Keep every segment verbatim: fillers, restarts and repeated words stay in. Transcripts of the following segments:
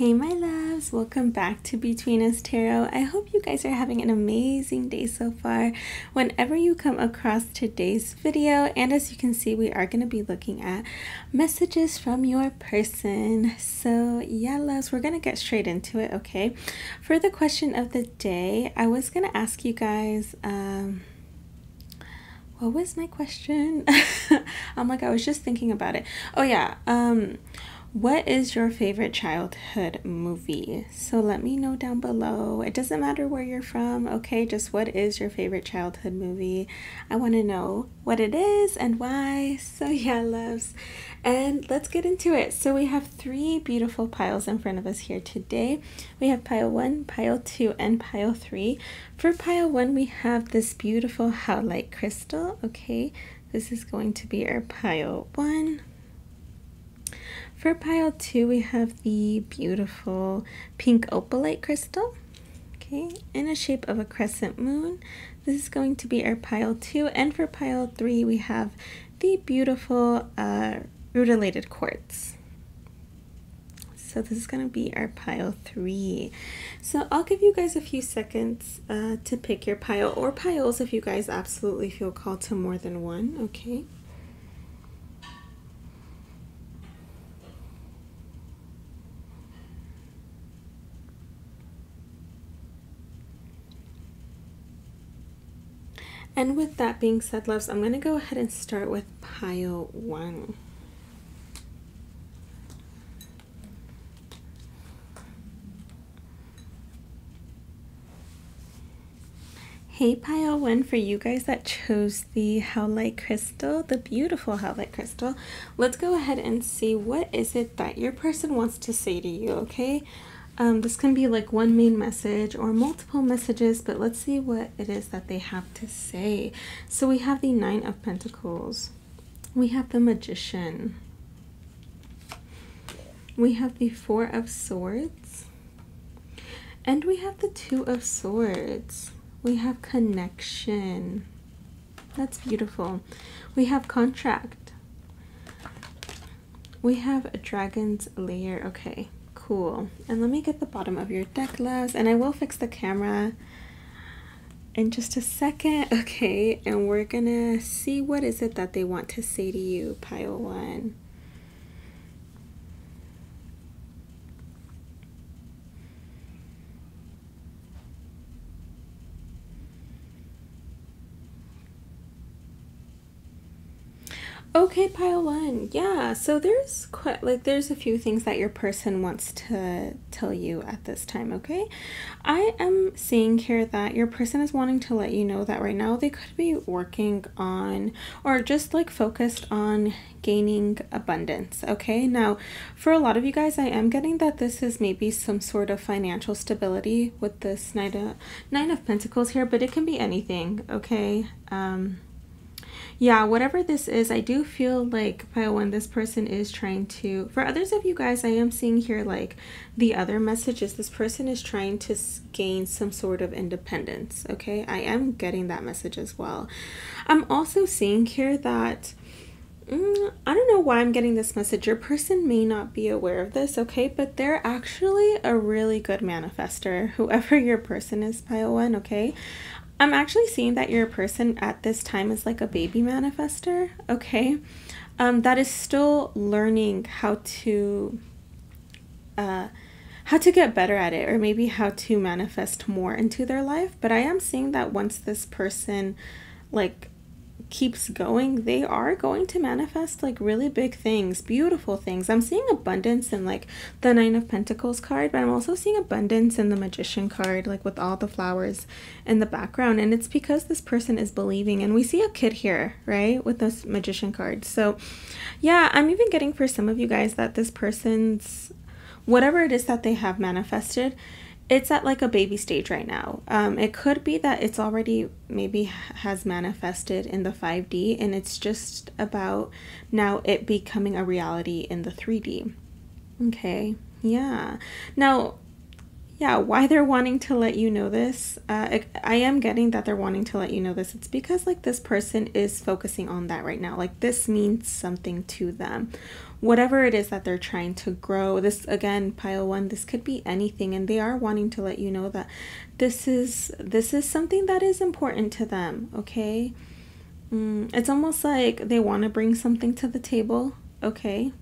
Hey my loves, welcome back to Between Us Tarot. I hope you guys are having an amazing day so far. Whenever you come across today's video, and as you can see, we are going to be looking at messages from your person. So yeah loves, we're going to get straight into it, okay? For the question of the day, I was going to ask you guys, um... what was my question? I'm like, I was just thinking about it. Oh yeah, um... what is your favorite childhood movie? So let me know down below. It doesn't matter where you're from, okay? Just what is your favorite childhood movie? I want to know what it is and why. So yeah, loves. And let's get into it. So we have three beautiful piles in front of us here today. We have pile one, pile two, and pile three. For pile one, we have this beautiful howlite crystal, okay? This is going to be our pile one. For pile two, we have the beautiful pink opalite crystal, okay, in a shape of a crescent moon. This is going to be our pile two. And for pile three, we have the beautiful uh, rutilated quartz. So this is going to be our pile three. So I'll give you guys a few seconds uh, to pick your pile or piles if you guys absolutely feel called to more than one, okay? And with that being said, loves, I'm going to go ahead and start with pile one. Hey, pile one, for you guys that chose the howlite crystal, the beautiful howlite crystal, let's go ahead and see what is it that your person wants to say to you, okay? Um, this can be like one main message or multiple messages, but let's see what it is that they have to say. So we have the Nine of Pentacles. We have the Magician. We have the Four of Swords. And we have the Two of Swords. We have connection. That's beautiful. We have contract. We have a Dragon's Lair. Okay. Cool. And let me get the bottom of your deck, loves, and I will fix the camera in just a second, okay? And we're gonna see what is it that they want to say to you, pile one. Okay, pile one. Yeah, so there's quite like there's a few things that your person wants to tell you at this time, okay? I am seeing here that your person is wanting to let you know that right now they could be working on or just like focused on gaining abundance, okay? Now, for a lot of you guys, I am getting that this is maybe some sort of financial stability with this Nine of, Nine of Pentacles here, but it can be anything, okay? Um... Yeah, whatever this is, I do feel like pile one, this person is trying to, for others of you guys, I am seeing here like the other message is this person is trying to gain some sort of independence, okay? I am getting that message as well. I'm also seeing here that, mm, I don't know why I'm getting this message. Your person may not be aware of this, okay? But they're actually a really good manifester, whoever your person is, pile one, okay? I'm actually seeing that your person at this time is like a baby manifester, okay? Um, that is still learning how to uh, how to get better at it, or maybe how to manifest more into their life. But I am seeing that once this person like keeps going, they are going to manifest like really big things, beautiful things. I'm seeing abundance in like the Nine of Pentacles card, but I'm also seeing abundance in the Magician card, like with all the flowers in the background. And it's because this person is believing, and we see a kid here, right, with this Magician card. So yeah, I'm even getting for some of you guys that this person's whatever it is that they have manifested, it's at like a baby stage right now. Um, it could be that it's already maybe has manifested in the five D, and it's just about now it becoming a reality in the three D. Okay, yeah. Now, yeah, why they're wanting to let you know this. Uh, I am getting that they're wanting to let you know this. It's because like this person is focusing on that right now. Like this means something to them. Whatever it is that they're trying to grow. This again, pile one, this could be anything. And they are wanting to let you know that this is, this is something that is important to them. Okay. Mm, it's almost like they want to bring something to the table. Okay.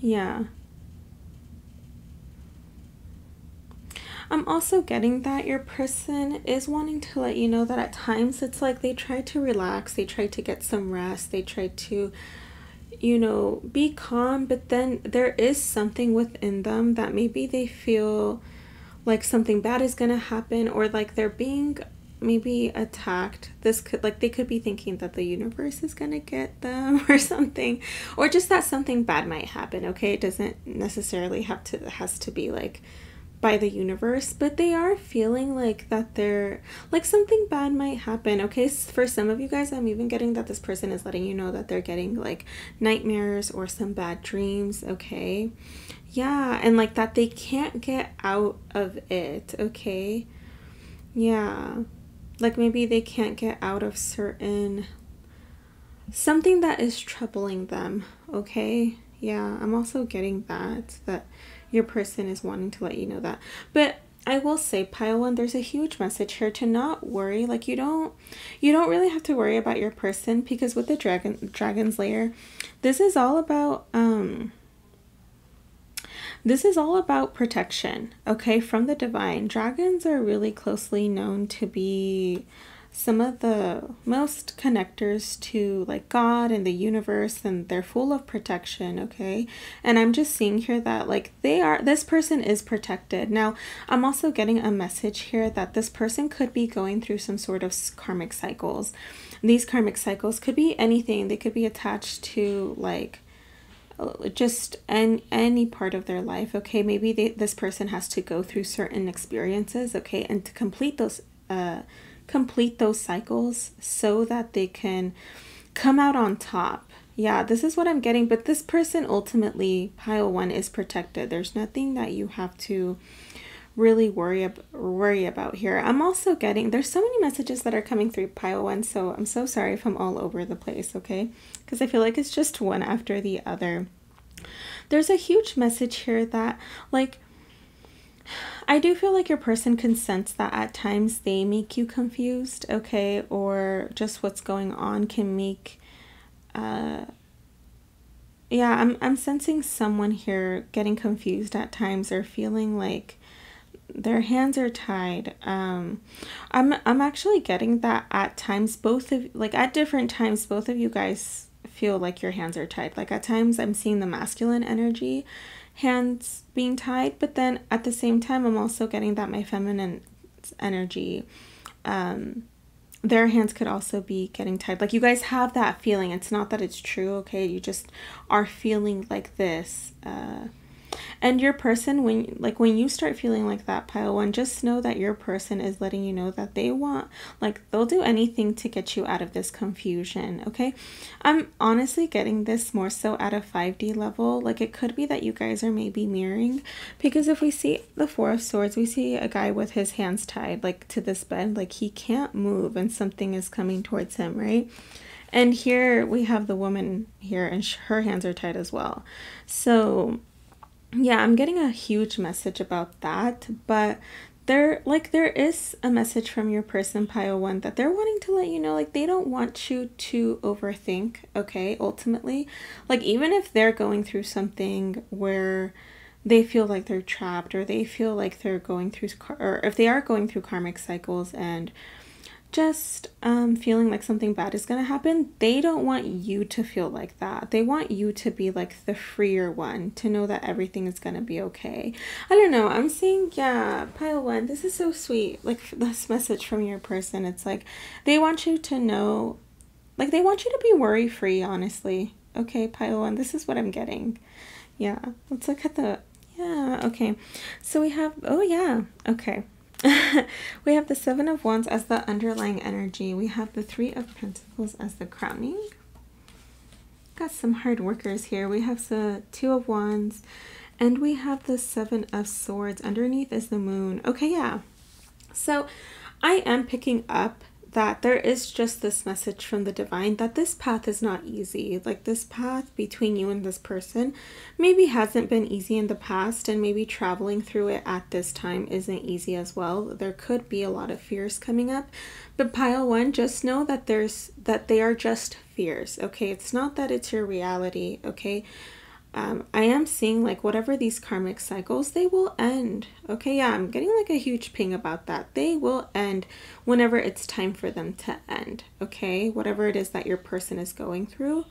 Yeah. I'm also getting that your person is wanting to let you know that at times it's like they try to relax, they try to get some rest, they try to, you know, be calm, but then there is something within them that maybe they feel like something bad is going to happen, or like they're being maybe attacked. This could, like, they could be thinking that the universe is going to get them or something, or just that something bad might happen. Okay, it doesn't necessarily have to, it has to be like by the universe, but they are feeling like that they're like something bad might happen. Okay, for some of you guys, I'm even getting that this person is letting you know that they're getting like nightmares or some bad dreams. Okay, yeah, and like that they can't get out of it. Okay, yeah, like maybe they can't get out of certain something that is troubling them. Okay, yeah, I'm also getting that that your person is wanting to let you know that. But I will say, pile one, there's a huge message here to not worry. Like you don't, you don't really have to worry about your person, because with the dragon, dragon's lair, this is all about, um, this is all about protection. Okay. From the divine. Dragons are really closely known to be some of the most connectors to like God and the universe, and they're full of protection. Okay, and I'm just seeing here that like they are, this person is protected. Now I'm also getting a message here that this person could be going through some sort of karmic cycles. These karmic cycles could be anything. They could be attached to like just an, any part of their life. Okay, maybe they, this person has to go through certain experiences. Okay, and to complete those uh complete those cycles so that they can come out on top. Yeah, this is what I'm getting. But this person ultimately, pile one, is protected. There's nothing that you have to really worry ab- worry about here. I'm also getting, there's so many messages that are coming through, pile one, so I'm so sorry if I'm all over the place, okay? Because I feel like it's just one after the other. There's a huge message here that like, I do feel like your person can sense that at times they make you confused, okay? Or just what's going on can make, uh, yeah, I'm, I'm sensing someone here getting confused at times or feeling like their hands are tied. Um, I'm, I'm actually getting that at times, both of, like at different times, both of you guys feel like your hands are tied. Like at times I'm seeing the masculine energy hands being tied, but then at the same time I'm also getting that my feminine energy, um their hands could also be getting tied. Like you guys have that feeling. It's not that it's true, okay? You just are feeling like this, uh and your person, when like when you start feeling like that, pile one, just know that your person is letting you know that they want, like they'll do anything to get you out of this confusion. Okay, I'm honestly getting this more so at a five D level. Like it could be that you guys are maybe mirroring, because if we see the Four of Swords, we see a guy with his hands tied like to this bed, like he can't move and something is coming towards him, right? And here we have the woman here and her hands are tied as well. So yeah, I'm getting a huge message about that. But there, like there is a message from your person, pile one, that they're wanting to let you know, like they don't want you to overthink. Okay, ultimately, like even if they're going through something where they feel like they're trapped, or they feel like they're going through, or if they are going through karmic cycles and just um feeling like something bad is gonna happen, they don't want you to feel like that. They want you to be like the freer one, to know that everything is gonna be okay. I don't know, I'm seeing, yeah, pile one, this is so sweet. Like this message from your person, it's like they want you to know, like they want you to be worry free, honestly. Okay, pile one, this is what I'm getting. Yeah, let's look at the, yeah, okay, so we have, oh yeah, okay. We have the Seven of Wands as the underlying energy. We have the Three of Pentacles as the crowning. Got some hard workers here. We have the Two of Wands And we have the Seven of Swords. Underneath is the Moon. Okay, yeah. So I am picking up that there is just this message from the divine that this path is not easy. Like, this path between you and this person maybe hasn't been easy in the past, and maybe traveling through it at this time isn't easy as well. There could be a lot of fears coming up, but pile one, just know that there's that they are just fears, okay? It's not that it's your reality, okay? Um, I am seeing, like, whatever these karmic cycles, they will end. Okay, yeah, I'm getting like a huge ping about that. They will end whenever it's time for them to end. Okay, whatever it is that your person is going through.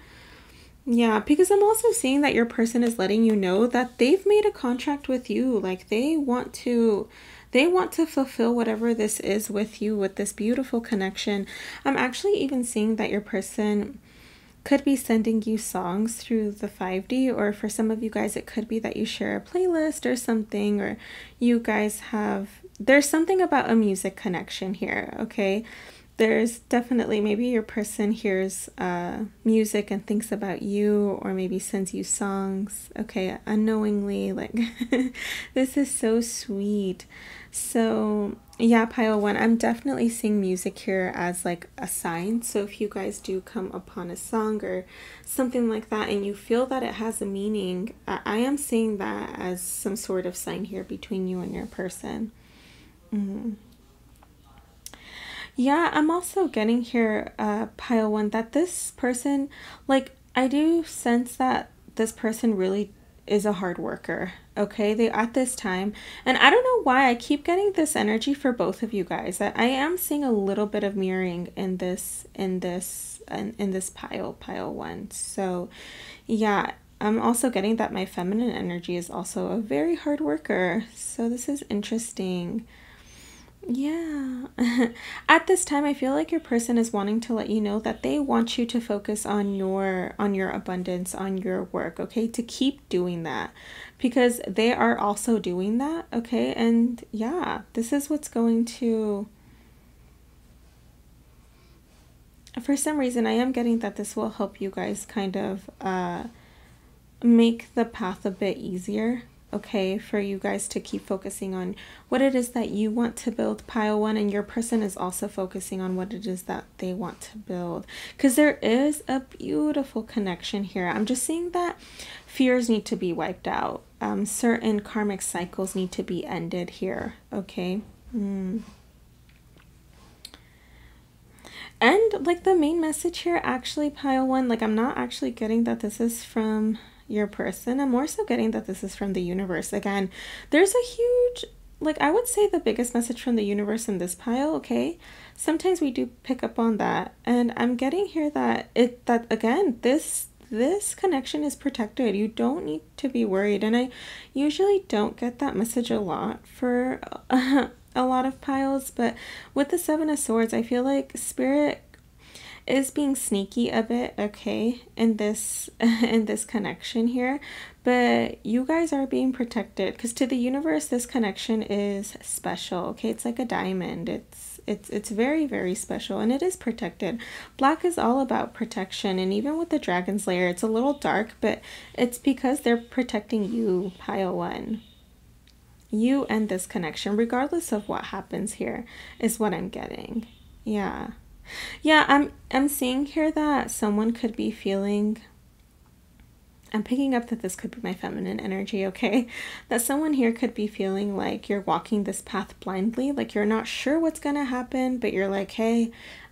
Yeah, because I'm also seeing that your person is letting you know that they've made a contract with you. Like, they want to, they want to fulfill whatever this is with you, with this beautiful connection. I'm actually even seeing that your person could be sending you songs through the five D, or for some of you guys it could be that you share a playlist or something, or you guys have, there's something about a music connection here, okay? There's definitely, maybe your person hears uh, music and thinks about you, or maybe sends you songs, okay, unknowingly, like, this is so sweet. So yeah, pile one, I'm definitely seeing music here as like a sign. So if you guys do come upon a song or something like that and you feel that it has a meaning, I, I am seeing that as some sort of sign here between you and your person. Mm-hmm. Yeah, I'm also getting here, uh, pile one, that this person, like, I do sense that this person really is a hard worker, okay? They, at this time, and I don't know why I keep getting this energy for both of you guys. I, I am seeing a little bit of mirroring in this, in this, in, in this pile, pile one. So yeah, I'm also getting that my feminine energy is also a very hard worker. So this is interesting. Yeah. At this time, I feel like your person is wanting to let you know that they want you to focus on your on your abundance, on your work, okay? To keep doing that, because they are also doing that, okay? And yeah, this is what's going to, for some reason I am getting that this will help you guys kind of uh make the path a bit easier. Okay, for you guys to keep focusing on what it is that you want to build, pile one, and your person is also focusing on what it is that they want to build, because there is a beautiful connection here. I'm just seeing that fears need to be wiped out, um certain karmic cycles need to be ended here, okay? mm. And like the main message here, actually, pile one, like, I'm not actually getting that this is from your person. I'm more so getting that this is from the universe. Again, there's a huge, like, I would say the biggest message from the universe in this pile, okay? Sometimes we do pick up on that. And I'm getting here that it, that again, this this connection is protected. You don't need to be worried. And I usually don't get that message a lot for uh, a lot of piles, but with the Seven of Swords, I feel like Spirit is being sneaky a bit, okay, in this in this connection here, but you guys are being protected, because to the universe this connection is special, okay? It's like a diamond. It's it's it's very, very special, and it is protected. Black is all about protection, and even with the dragon's lair, it's a little dark, but it's because they're protecting you, pile one, you and this connection, regardless of what happens here, is what I'm getting. Yeah. Yeah, I'm I'm seeing here that someone could be feeling, I'm picking up that this could be my feminine energy, okay? That someone here could be feeling like you're walking this path blindly, like you're not sure what's gonna happen, but you're like, hey,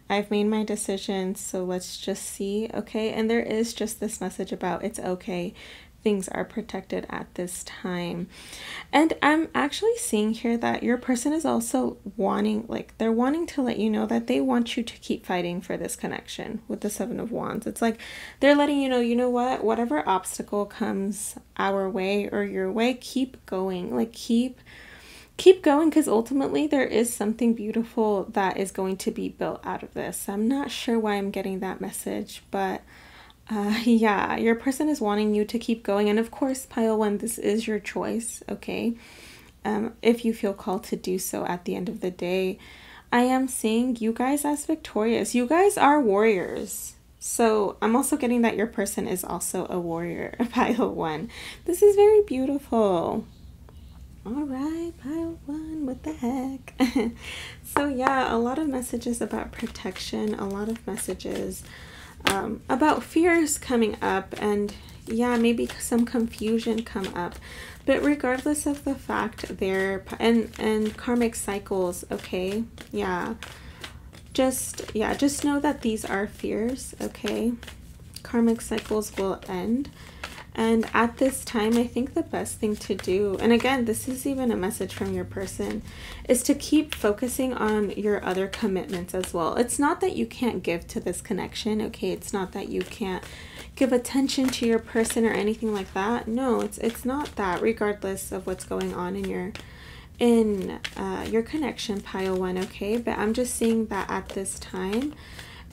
I've made my decision, so let's just see, okay? And there is just this message about it's okay. Things are protected at this time. And I'm actually seeing here that your person is also wanting, like, they're wanting to let you know that they want you to keep fighting for this connection. With the Seven of Wands, it's like they're letting you know, you know what, whatever obstacle comes our way or your way, keep going, like, keep keep going, because ultimately there is something beautiful that is going to be built out of this. I'm not sure why I'm getting that message, but Uh, yeah, your person is wanting you to keep going. And of course, pile one, this is your choice, okay? Um, if you feel called to do so at the end of the day. I am seeing you guys as victorious. You guys are warriors. So I'm also getting that your person is also a warrior, pile one. This is very beautiful. All right, pile one, what the heck? So yeah, a lot of messages about protection, a lot of messages um, about fears coming up, and yeah, maybe some confusion come up. But regardless of the fact, they're, and, and karmic cycles, okay? Yeah. Just, yeah, just know that these are fears, okay? Karmic cycles will end. And at this time, I think the best thing to do, and again, this is even a message from your person, is to keep focusing on your other commitments as well. It's not that you can't give to this connection, okay? It's not that you can't give attention to your person or anything like that. No, it's it's not that, regardless of what's going on in your in uh, your connection, pile one, okay? But I'm just seeing that at this time,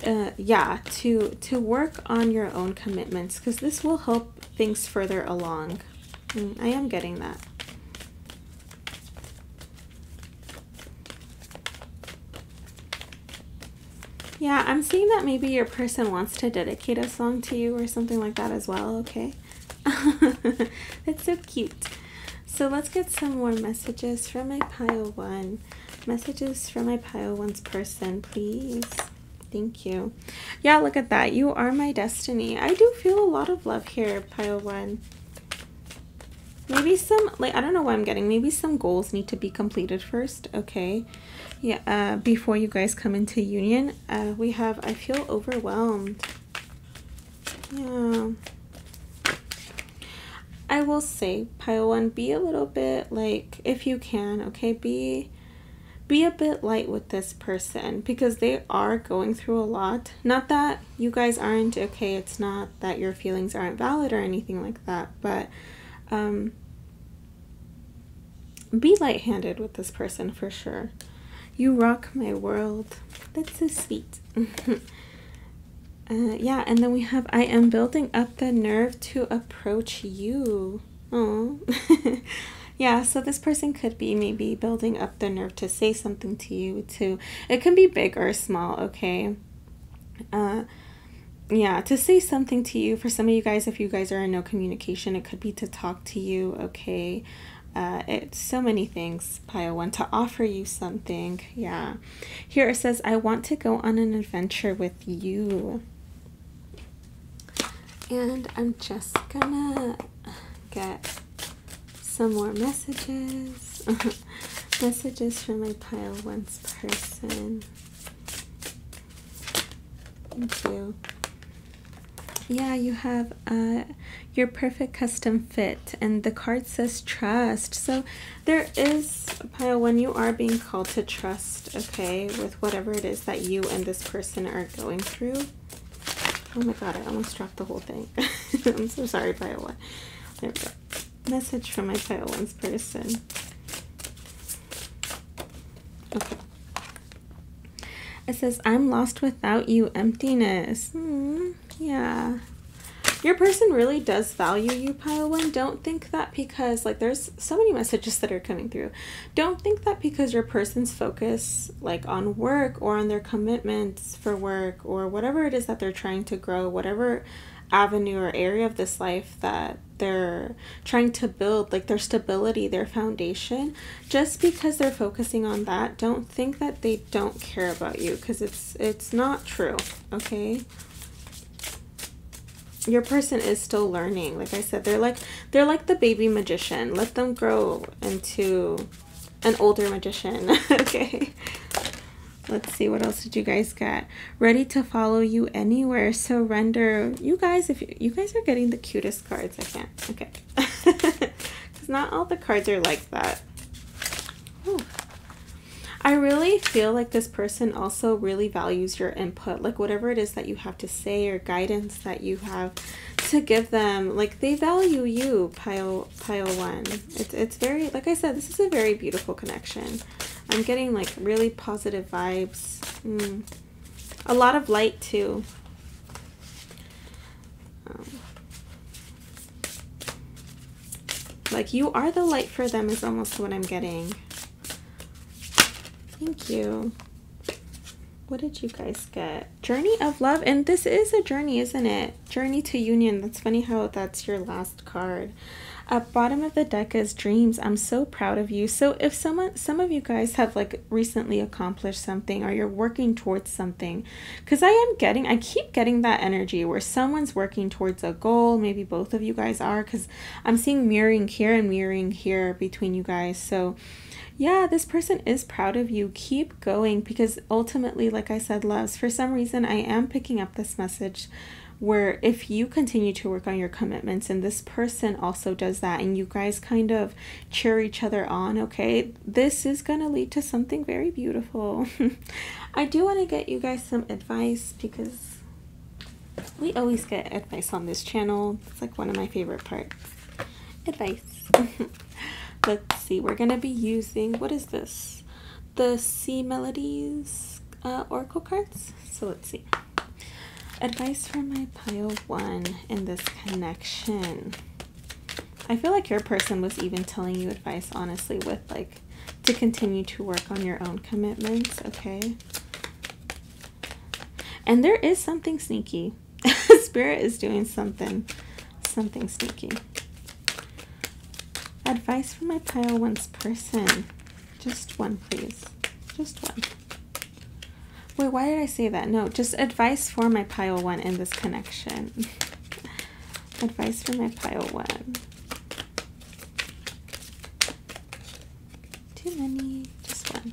uh, yeah, to, to work on your own commitments, because this will help things further along. Mm, I am getting that. Yeah, I'm seeing that maybe your person wants to dedicate a song to you or something like that as well, okay? That's so cute. So let's get some more messages from my pile one. Messages from my pile one's person, please. Thank you. Yeah, look at that. You are my destiny. I do feel a lot of love here, pile one. Maybe some, like, I don't know what I'm getting. Maybe some goals need to be completed first, okay? Yeah, uh, before you guys come into union. Uh, we have, I feel overwhelmed. Yeah. I will say, pile one, be a little bit, like, if you can, okay, be be a bit light with this person, because they are going through a lot. Not that you guys aren't, okay, it's not that your feelings aren't valid or anything like that, but um, be light-handed with this person for sure. You rock my world. That's so sweet. Uh, yeah, and then we have, I am building up the nerve to approach you. Oh, yeah, so this person could be maybe building up the nerve to say something to you, too. It can be big or small, okay? Uh, yeah, to say something to you. For some of you guys, if you guys are in no communication, it could be to talk to you, okay? Uh, it's so many things, pile one, to offer you something, yeah. Here it says, I want to go on an adventure with you. And I'm just gonna get some more messages. Messages from my pile one's person. Thank you. Yeah, you have uh, your perfect custom fit, and the card says trust. So there is, pile one, you are being called to trust, okay, with whatever it is that you and this person are going through. Oh my god, I almost dropped the whole thing. I'm so sorry, pile one. There we go. Message from my pile one's person. Okay. It says, I'm lost without you, emptiness. Hmm, yeah. Your person really does value you, pile one. Don't think that because, like, there's so many messages that are coming through. Don't think that because your person's focus, like, on work or on their commitments for work or whatever it is that they're trying to grow, whatever avenue or area of this life that they're trying to build, like their stability, their foundation, just because they're focusing on that, don't think that they don't care about you, because it's it's not true, okay? Your person is still learning. Like I said, they're like they're like the baby magician. Let them grow into an older magician. Okay, let's see, what else did you guys get? Ready to follow you anywhere, surrender. You guys, if you, you guys are getting the cutest cards. I can't, okay, because not all the cards are like that. Ooh. I really feel like this person also really values your input, like whatever it is that you have to say or guidance that you have to give them, like they value you, pile pile one. It's, it's very, like I said, this is a very beautiful connection. I'm getting like really positive vibes. Mm. A lot of light too. Um, like you are the light for them is almost what I'm getting. Thank you. What did you guys get? Journey of Love. And this is a journey, isn't it? Journey to Union. That's funny how that's your last card. At bottom of the deck is Dreams. I'm so proud of you. So if someone, some of you guys have like recently accomplished something, or you're working towards something, because I am getting, I keep getting that energy where someone's working towards a goal. Maybe both of you guys are, because I'm seeing mirroring here and mirroring here between you guys. So yeah, this person is proud of you. Keep going, because ultimately, like I said, loves, for some reason, I am picking up this message where if you continue to work on your commitments, and this person also does that, and you guys kind of cheer each other on, okay, this is gonna lead to something very beautiful. I do want to get you guys some advice, because we always get advice on this channel. It's like one of my favorite parts. Advice. Let's see, we're gonna be using, what is this? The Sea Melodies uh, Oracle cards. So let's see. Advice for my pile one in this connection. I feel like your person was even telling you advice, honestly, with like to continue to work on your own commitments, okay? And there is something sneaky. Spirit is doing something, something sneaky. Advice for my pile one's person. Just one, please. Just one. Wait, why did I say that? No, just advice for my pile one in this connection. Advice for my pile one. Too many. Just one.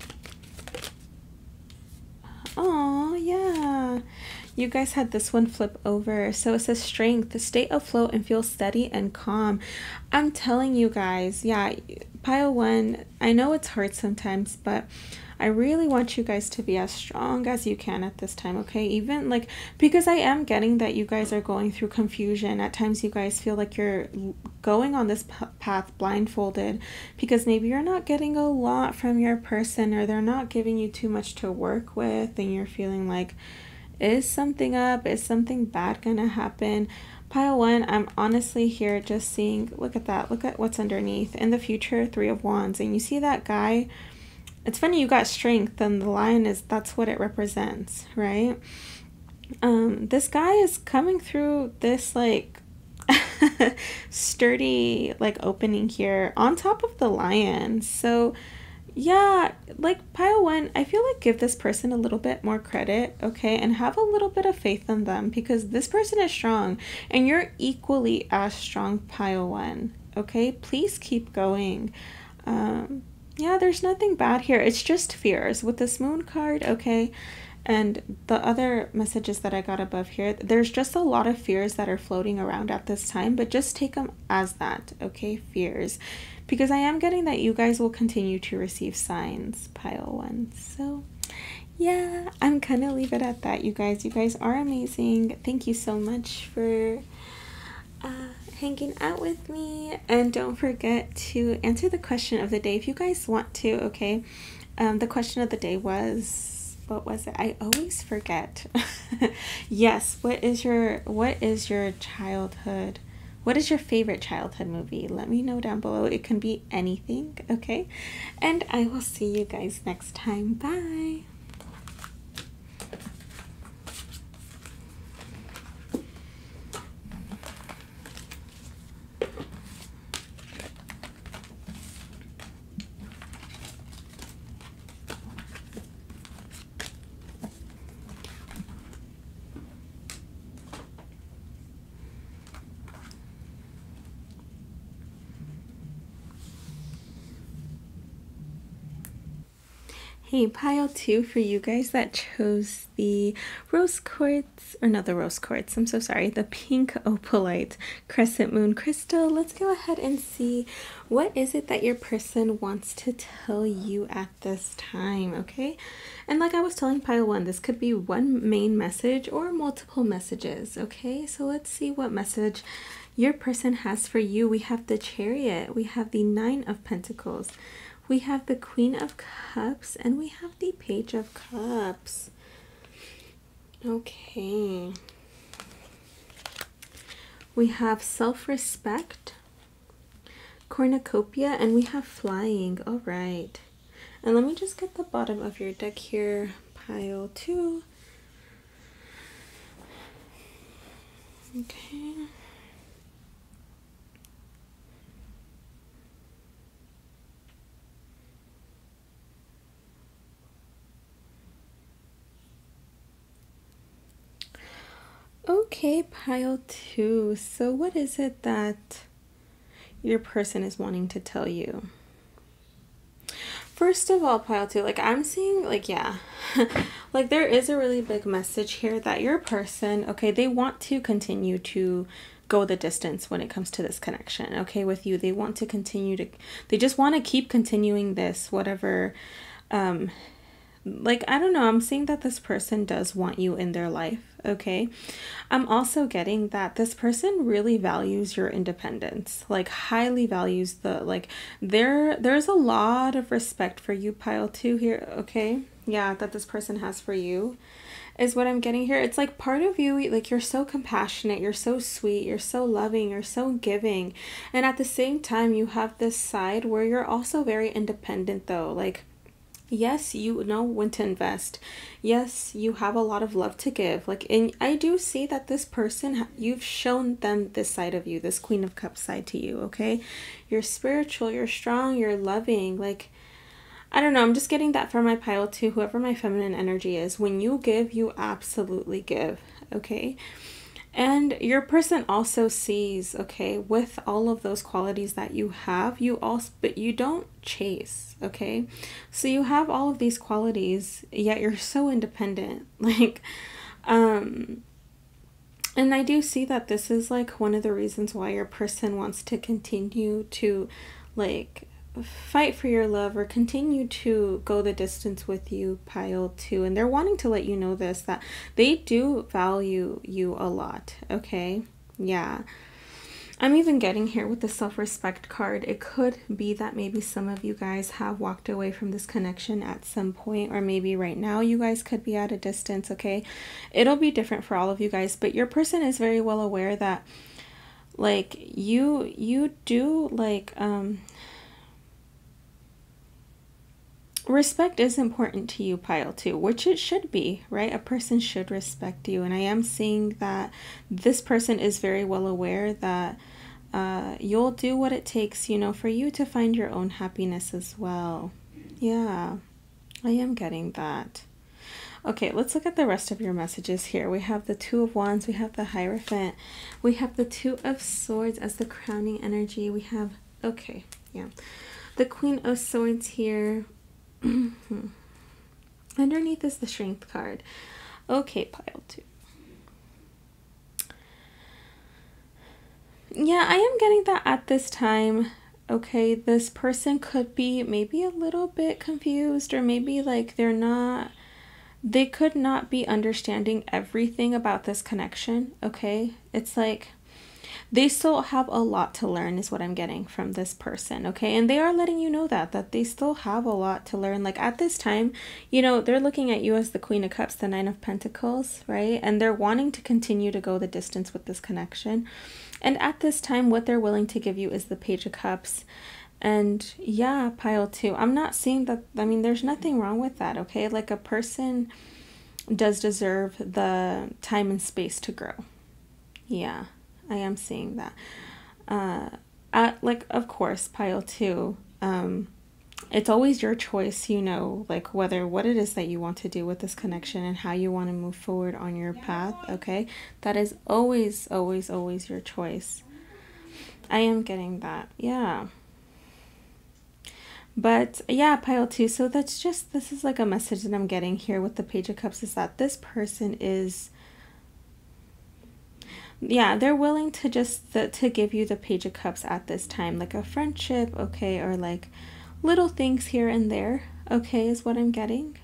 Oh, yeah. You guys had this one flip over. So it says strength, the state afloat and feel steady and calm. I'm telling you guys, yeah, pile one, I know it's hard sometimes, but I really want you guys to be as strong as you can at this time, okay? Even like, because I am getting that you guys are going through confusion. At times you guys feel like you're going on this path blindfolded, because maybe you're not getting a lot from your person, or they're not giving you too much to work with, and you're feeling like, is something up? Is something bad gonna happen? Pile one, I'm honestly here just seeing, look at that, look at what's underneath. In the future, Three of Wands, and you see that guy. It's funny, you got strength, and the lion is, that's what it represents, right? Um, this guy is coming through this, like, sturdy, like, opening here on top of the lion. So, yeah, like, pile one, I feel like give this person a little bit more credit, okay? And have a little bit of faith in them, because this person is strong, and you're equally as strong, pile one, okay? Please keep going. Um... Yeah, there's nothing bad here. It's just fears with this moon card, okay? And the other messages that I got above here, there's just a lot of fears that are floating around at this time, but just take them as that, okay? Fears. Because I am getting that you guys will continue to receive signs, pile one. So, yeah, I'm gonna leave it at that, you guys. You guys are amazing. Thank you so much for Uh, hanging out with me, and don't forget to answer the question of the day if you guys want to, okay? Um, the question of the day was, what was it? I always forget. Yes, what is your what is your childhood? What is your favorite childhood movie? Let me know down below. It can be anything, okay? And I will see you guys next time. Bye! Hey, pile two, for you guys that chose the rose quartz, or not the rose quartz, I'm so sorry, the pink opalite crescent moon crystal. Let's go ahead and see what is it that your person wants to tell you at this time, okay? And like I was telling pile one, this could be one main message or multiple messages, okay? So let's see what message your person has for you. We have the Chariot, we have the Nine of Pentacles, we have the Queen of Cups, and we have the Page of Cups. Okay. We have self-respect, cornucopia, and we have flying. All right. And let me just get the bottom of your deck here, pile two. Okay. Okay, pile two. So what is it that your person is wanting to tell you? First of all, pile two, like I'm seeing, like, yeah, like there is a really big message here that your person, okay, they want to continue to go the distance when it comes to this connection, okay, with you. They want to continue to, they just want to keep continuing this, whatever, um, like, I don't know, I'm seeing that this person does want you in their life. Okay, I'm also getting that this person really values your independence, like highly values the, like there there's a lot of respect for you, pile two, here. Okay, yeah, that this person has for you is what I'm getting here. It's like part of you, like you're so compassionate, you're so sweet, you're so loving, you're so giving, and at the same time you have this side where you're also very independent though, like yes, you know when to invest. Yes, you have a lot of love to give. Like, and I do see that this person, you've shown them this side of you, this Queen of Cups side to you, okay? You're spiritual, you're strong, you're loving. Like, I don't know, I'm just getting that from my pile too, whoever my feminine energy is. When you give, you absolutely give, okay? And your person also sees, okay, with all of those qualities that you have, you also, but you don't chase, okay? So you have all of these qualities, yet you're so independent, like, um, and I do see that this is, like, one of the reasons why your person wants to continue to, like, fight for your love or continue to go the distance with you, pile two, and they're wanting to let you know this, that they do value you a lot, okay? Yeah, I'm even getting here with the self-respect card, it could be that maybe some of you guys have walked away from this connection at some point, or maybe right now you guys could be at a distance, okay? It'll be different for all of you guys, but your person is very well aware that, like, you you do, like, um respect is important to you, pile two, which it should be, right? A person should respect you, and I am seeing that this person is very well aware that uh, you'll do what it takes, you know, for you to find your own happiness as well. Yeah, I am getting that. Okay, let's look at the rest of your messages here. We have the Two of Wands, we have the Hierophant, we have the Two of Swords as the crowning energy, we have, okay, yeah, the Queen of Swords here. Underneath is the Strength card. Okay, pile two. Yeah, I am getting that at this time. Okay, this person could be maybe a little bit confused, or maybe like they're not, they could not be understanding everything about this connection. Okay, it's like they still have a lot to learn is what I'm getting from this person, okay? And they are letting you know that, that they still have a lot to learn. Like at this time, you know, they're looking at you as the Queen of Cups, the Nine of Pentacles, right? And they're wanting to continue to go the distance with this connection. And at this time, what they're willing to give you is the Page of Cups. And yeah, pile two. I'm not seeing that, I mean, there's nothing wrong with that, okay? Like a person does deserve the time and space to grow. Yeah. I am seeing that. Uh, at, like, of course, pile two, um, it's always your choice, you know, like whether what it is that you want to do with this connection and how you want to move forward on your path, okay? That is always, always, always your choice. I am getting that, yeah. But yeah, pile two, so that's just, this is like a message that I'm getting here with the Page of Cups is that this person is, yeah, they're willing to just th to give you the Page of Cups at this time, like a friendship, okay, or like little things here and there, okay, is what I'm getting.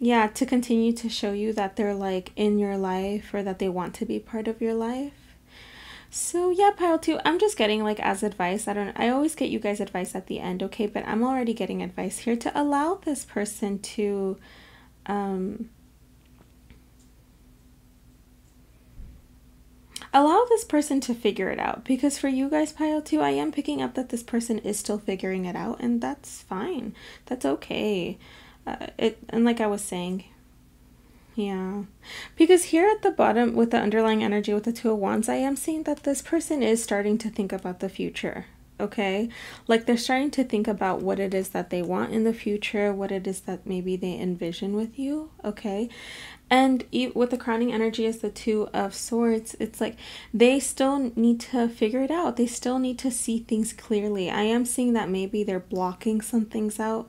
Yeah, to continue to show you that they're like in your life or that they want to be part of your life. So yeah, pile two, I'm just getting like as advice, I don't, I always get you guys advice at the end, okay, but I'm already getting advice here to allow this person to um allow this person to figure it out, because for you guys, pile two, I am picking up that this person is still figuring it out, and that's fine, that's okay. uh, it and like I was saying, yeah, because here at the bottom with the underlying energy with the Two of Wands, I am seeing that this person is starting to think about the future. Okay, like they're starting to think about what it is that they want in the future, what it is that maybe they envision with you. Okay, and with the crowning energy is the Two of Swords, it's like they still need to figure it out. They still need to see things clearly. I am seeing that maybe they're blocking some things out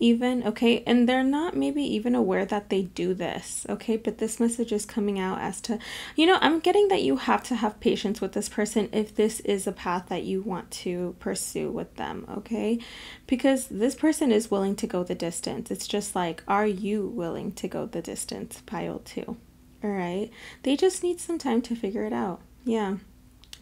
even, okay, and they're not maybe even aware that they do this, okay, but this message is coming out as to, you know, I'm getting that you have to have patience with this person if this is a path that you want to pursue with them, okay, because this person is willing to go the distance. It's just like, are you willing to go the distance, pile two, all right? They just need some time to figure it out, yeah.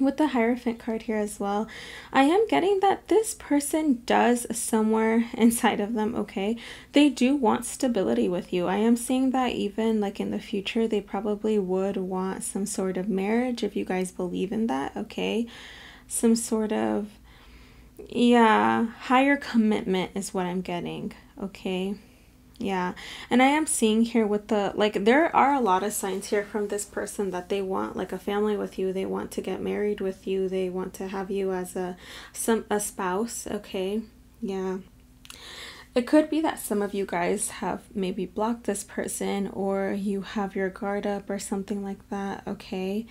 With the Hierophant card here as well, I am getting that this person does somewhere inside of them, okay, they do want stability with you. I am seeing that even like in the future, they probably would want some sort of marriage if you guys believe in that, okay, some sort of, yeah, higher commitment is what I'm getting, okay. Yeah, and I am seeing here with the, like, there are a lot of signs here from this person that they want, like, a family with you. They want to get married with you. They want to have you as a, some, a spouse, okay? Yeah. It could be that some of you guys have maybe blocked this person or you have your guard up or something like that, okay?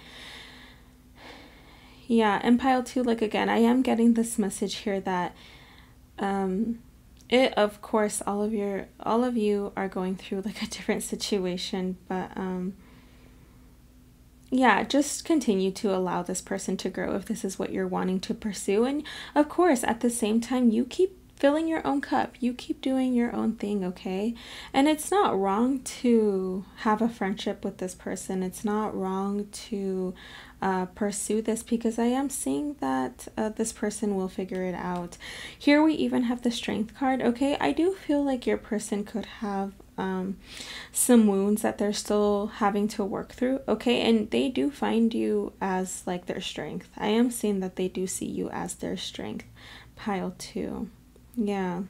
Yeah, and pile two, like, again, I am getting this message here that, um... It, of course, all of your all of you are going through like a different situation, but um yeah, just continue to allow this person to grow if this is what you're wanting to pursue. And of course, at the same time, you keep filling your own cup, you keep doing your own thing, okay? And it's not wrong to have a friendship with this person. It's not wrong to Uh, pursue this, because I am seeing that uh, this person will figure it out. Here we even have the Strength card, okay? I do feel like your person could have um, some wounds that they're still having to work through, okay? And they do find you as like their strength. I am seeing that they do see you as their strength, pile two, yeah.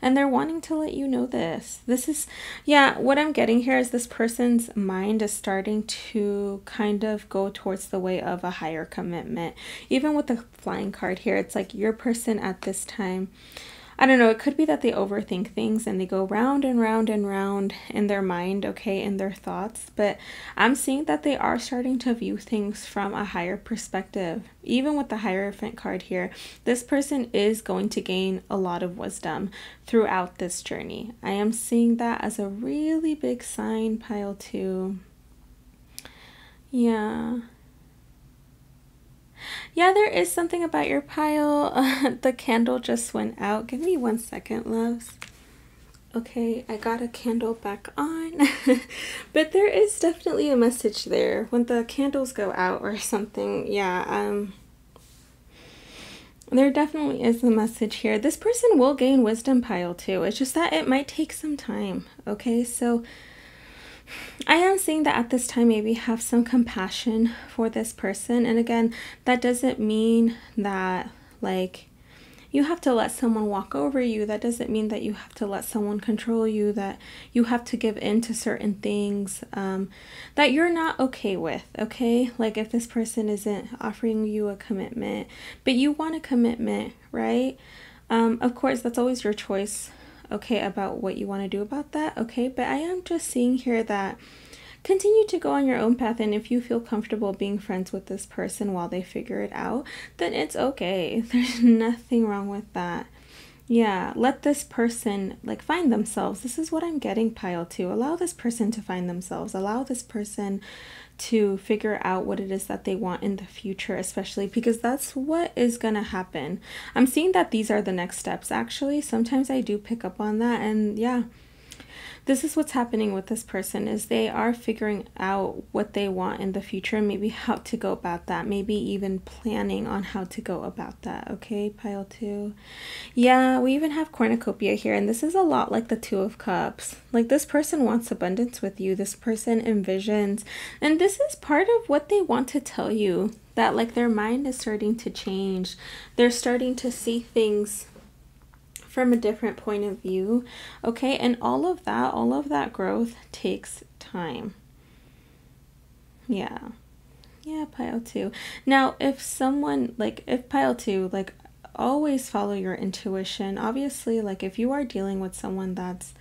And they're wanting to let you know this. This is, yeah, what I'm getting here is this person's mind is starting to kind of go towards the way of a higher commitment. Even with the Flying card here, it's like your person at this time, I don't know, it could be that they overthink things and they go round and round and round in their mind, okay, in their thoughts. But I'm seeing that they are starting to view things from a higher perspective. Even with the Hierophant card here, this person is going to gain a lot of wisdom throughout this journey. I am seeing that as a really big sign, pile two. Yeah. Yeah, there is something about your pile. Uh, the candle just went out. Give me one second, loves. Okay, I got a candle back on. But there is definitely a message there. When the candles go out or something, yeah, um... there definitely is a message here. This person will gain wisdom, pile too. It's just that it might take some time, okay? So I am seeing that at this time, maybe have some compassion for this person. And again, that doesn't mean that like you have to let someone walk over you. That doesn't mean that you have to let someone control you, that you have to give in to certain things um, that you're not okay with, okay? Like if this person isn't offering you a commitment, but you want a commitment, right? Um, of course, that's always your choice, okay, about what you want to do about that, okay? But I am just seeing here that continue to go on your own path, and if you feel comfortable being friends with this person while they figure it out, then it's okay. There's nothing wrong with that. Yeah, let this person like find themselves. This is what I'm getting, pile two. Allow this person to find themselves. Allow this person to figure out what it is that they want in the future, especially because that's what is going to happen. I'm seeing that these are the next steps, actually. Sometimes I do pick up on that, and yeah, this is what's happening with this person is they are figuring out what they want in the future, maybe how to go about that, maybe even planning on how to go about that, okay, pile two. Yeah, we even have Cornucopia here, and this is a lot like the Two of Cups. Like this person wants abundance with you. This person envisions, and this is part of what they want to tell you, that like their mind is starting to change. They're starting to see things from a different point of view, okay? And all of that, all of that growth takes time. Yeah. Yeah, pile two. Now, if someone, like, if pile two, like, always follow your intuition. Obviously, like, if you are dealing with someone that's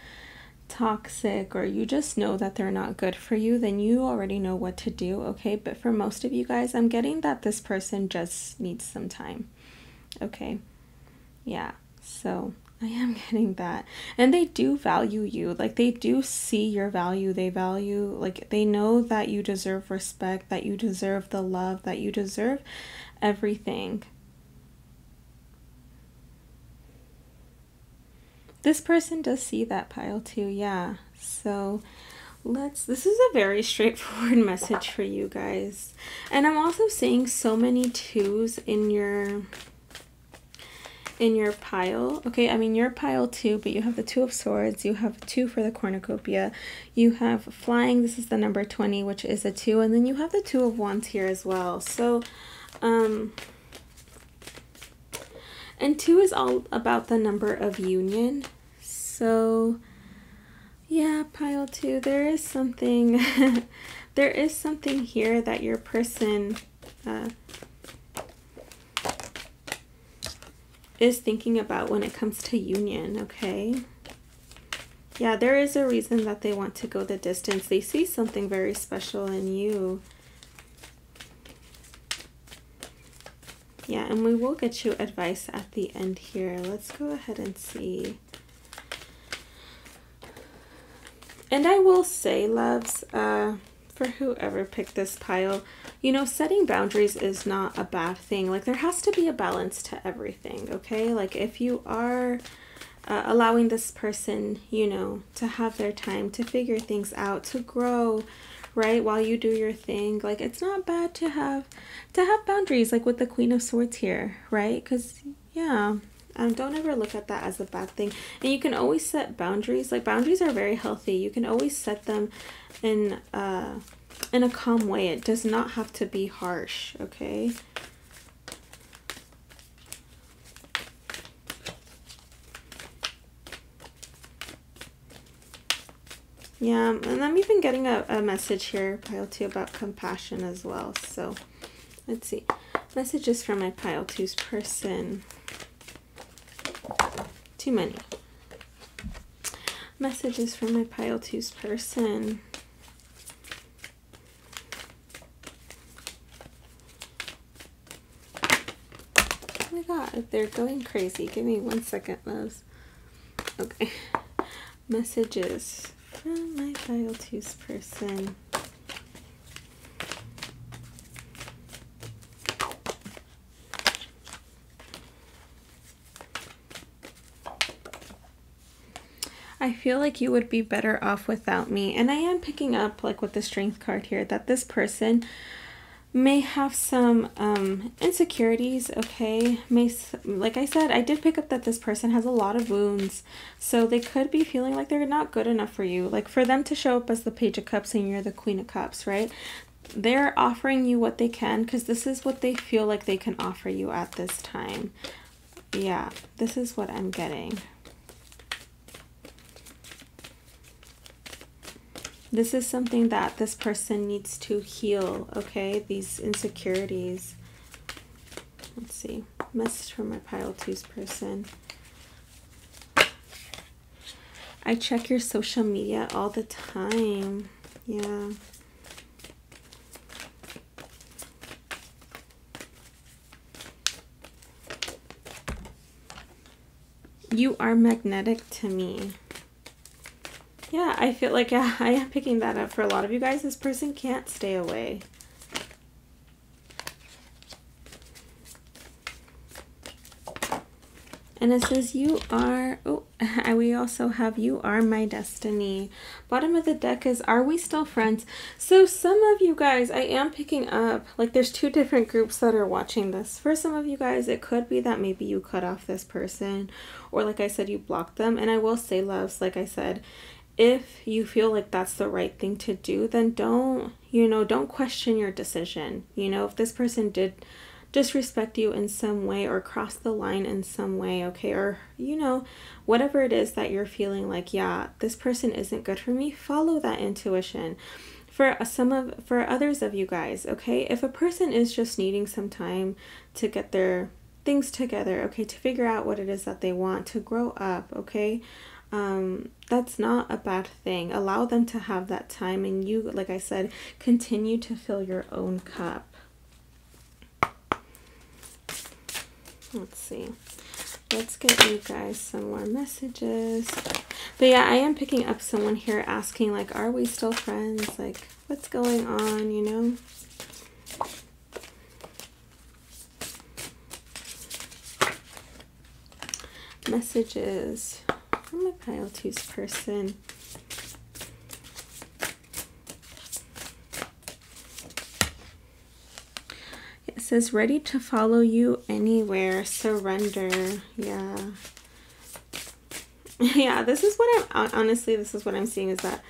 toxic, or you just know that they're not good for you, then you already know what to do, okay? But for most of you guys, I'm getting that this person just needs some time, okay? Yeah, so I am getting that. And they do value you. Like, they do see your value. They value, like, they know that you deserve respect, that you deserve the love, that you deserve everything. This person does see that, pile too, yeah. So let's, this is a very straightforward message for you guys. And I'm also seeing so many twos in your in your pile, okay? I mean, your pile two, but you have the Two of Swords, you have two for the cornucopia, you have flying, this is the number twenty, which is a two, and then you have the Two of Wands here as well. So, um, and two is all about the number of union. So, yeah, pile two, there is something, there is something here that your person, uh, is thinking about when it comes to union, okay? Yeah, there is a reason that they want to go the distance. They see something very special in you. Yeah, and we will get you advice at the end here. Let's go ahead and see. And I will say, loves, uh, for whoever picked this pile, you know, setting boundaries is not a bad thing. Like, there has to be a balance to everything, okay? Like, if you are uh, allowing this person, you know, to have their time, to figure things out, to grow, right, while you do your thing, like, it's not bad to have to have boundaries, like with the Queen of Swords here, right? Because, yeah, um, don't ever look at that as a bad thing. And you can always set boundaries. Like, boundaries are very healthy. You can always set them in uh in a calm way. It does not have to be harsh, okay? Yeah, and I'm even getting a, a message here, pile two, about compassion as well. So let's see. Messages from my pile two's person. Too many. Messages from my pile two's person. Oh my god, they're going crazy. Give me one second, loves. Okay. Messages from my pile two's person. I feel like you would be better off without me. And I am picking up, like with the Strength card here, that this person may have some um, insecurities, okay? May, like I said, I did pick up that this person has a lot of wounds, so they could be feeling like they're not good enough for you. Like, for them to show up as the Page of Cups and you're the Queen of Cups, right? They're offering you what they can because this is what they feel like they can offer you at this time. Yeah, this is what I'm getting. This is something that this person needs to heal, okay? These insecurities. Let's see. Message from my pile two's person. I check your social media all the time. Yeah. You are magnetic to me. Yeah, I feel like uh, I am picking that up for a lot of you guys. This person can't stay away. And it says you are, oh, we also have you are my destiny. Bottom of the deck is are we still friends? So some of you guys, I am picking up, like there's two different groups that are watching this. For some of you guys, it could be that maybe you cut off this person, or like I said, you blocked them. And I will say, loves, like I said, if you feel like that's the right thing to do, then don't, you know, don't question your decision. You know, if this person did disrespect you in some way or cross the line in some way, okay? Or, you know, whatever it is that you're feeling like, yeah, this person isn't good for me, follow that intuition. For some of, for others of you guys, okay, if a person is just needing some time to get their things together, okay, to figure out what it is that they want, to grow up, okay, um, that's not a bad thing. Allow them to have that time, and you, like I said, continue to fill your own cup. Let's see. Let's get you guys some more messages. But yeah, I am picking up someone here asking, like, are we still friends? Like, what's going on, you know? Messages from a pile two's person. It says, ready to follow you anywhere, surrender. Yeah. Yeah, this is what I'm, honestly, this is what I'm seeing, is that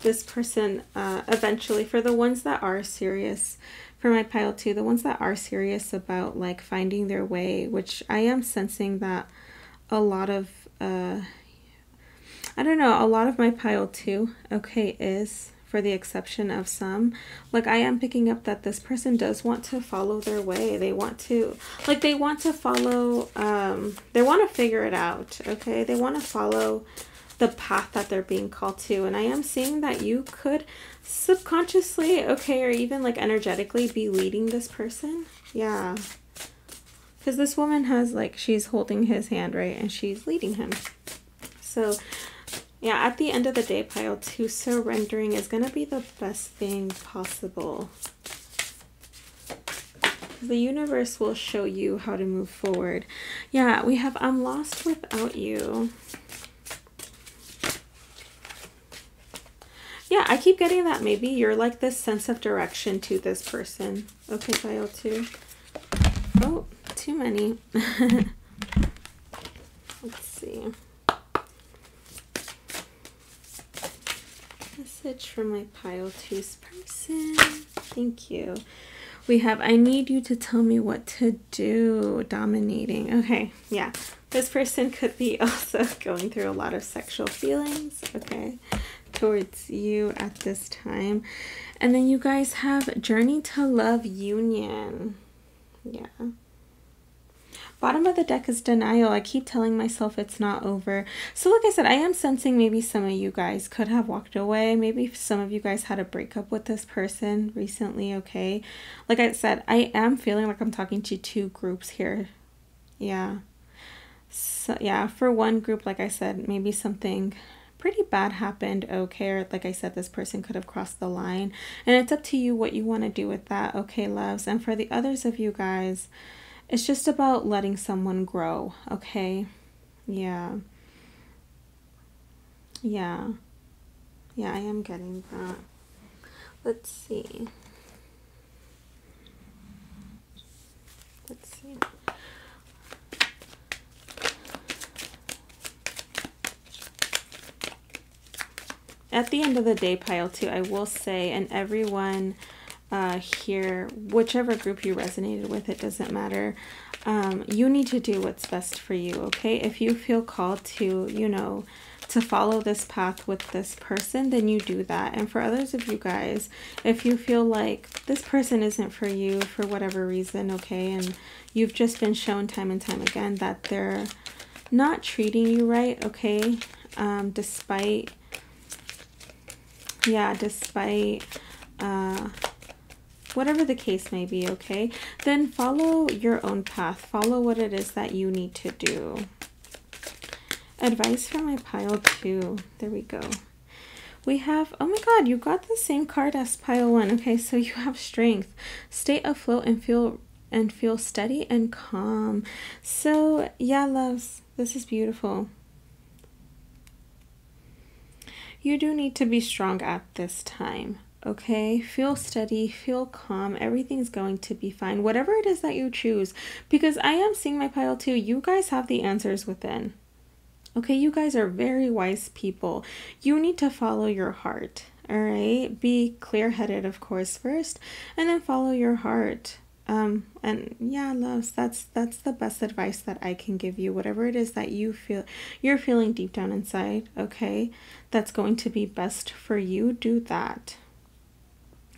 this person uh, eventually, for the ones that are serious, for my pile two, the ones that are serious about, like, finding their way, which I am sensing that a lot of, uh, I don't know, a lot of my pile two, okay, is, for the exception of some, like, I am picking up that this person does want to follow their way. They want to, like, they want to follow, um, they want to figure it out, okay? They want to follow the path that they're being called to. And I am seeing that you could subconsciously, okay, or even, like, energetically be leading this person. Yeah. Because this woman has, like, she's holding his hand, right? And she's leading him. So, yeah, at the end of the day, pile two, surrendering is going to be the best thing possible. The universe will show you how to move forward. Yeah, we have, I'm lost without you. Yeah, I keep getting that maybe you're like this sense of direction to this person. Okay, pile two. Oh, too many. Let's see. Message from my pile two's person. Thank you. We have, I need you to tell me what to do. Dominating. Okay, yeah. This person could be also going through a lot of sexual feelings, okay, towards you at this time. And then you guys have Journey to Love Union. Yeah. Bottom of the deck is denial. I keep telling myself it's not over. So like I said, I am sensing maybe some of you guys could have walked away. Maybe some of you guys had a breakup with this person recently, okay? Like I said, I am feeling like I'm talking to two groups here. Yeah. So yeah, for one group, like I said, maybe something pretty bad happened, okay? Or like I said, this person could have crossed the line. And it's up to you what you want to do with that, okay, loves? And for the others of you guys, it's just about letting someone grow, okay? Yeah. Yeah. Yeah, I am getting that. Let's see. Let's see. At the end of the day, pile two, I will say, and everyone... Uh, here, whichever group you resonated with, it doesn't matter. Um, you need to do what's best for you, okay? If you feel called to, you know, to follow this path with this person, then you do that. And for others of you guys, if you feel like this person isn't for you for whatever reason, okay, and you've just been shown time and time again that they're not treating you right, okay, um, despite, yeah, despite, uh, whatever the case may be, okay, then follow your own path. Follow what it is that you need to do. Advice from my pile two. There we go. We have, oh my god, you got the same card as pile one. Okay, so you have strength. Stay afloat and feel and feel steady and calm. So yeah, loves, this is beautiful. You do need to be strong at this time. Okay, feel steady, feel calm, everything's going to be fine, whatever it is that you choose, because I am seeing my pile too, you guys have the answers within, okay? You guys are very wise people. You need to follow your heart, all right? Be clear-headed, of course, first, and then follow your heart. Um, and yeah, loves, that's, that's the best advice that I can give you. Whatever it is that you feel, you're feeling deep down inside, okay, that's going to be best for you, do that.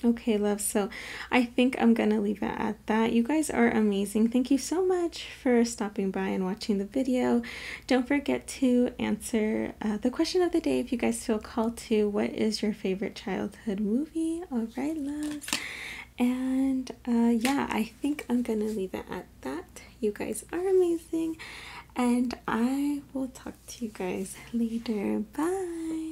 Okay, love, so I think I'm gonna leave it at that. You guys are amazing. Thank you so much for stopping by and watching the video. Don't forget to answer uh, the question of the day if you guys feel called to. What is your favorite childhood movie? All right, loves. And uh, yeah, I think I'm gonna leave it at that. You guys are amazing. And I will talk to you guys later. Bye.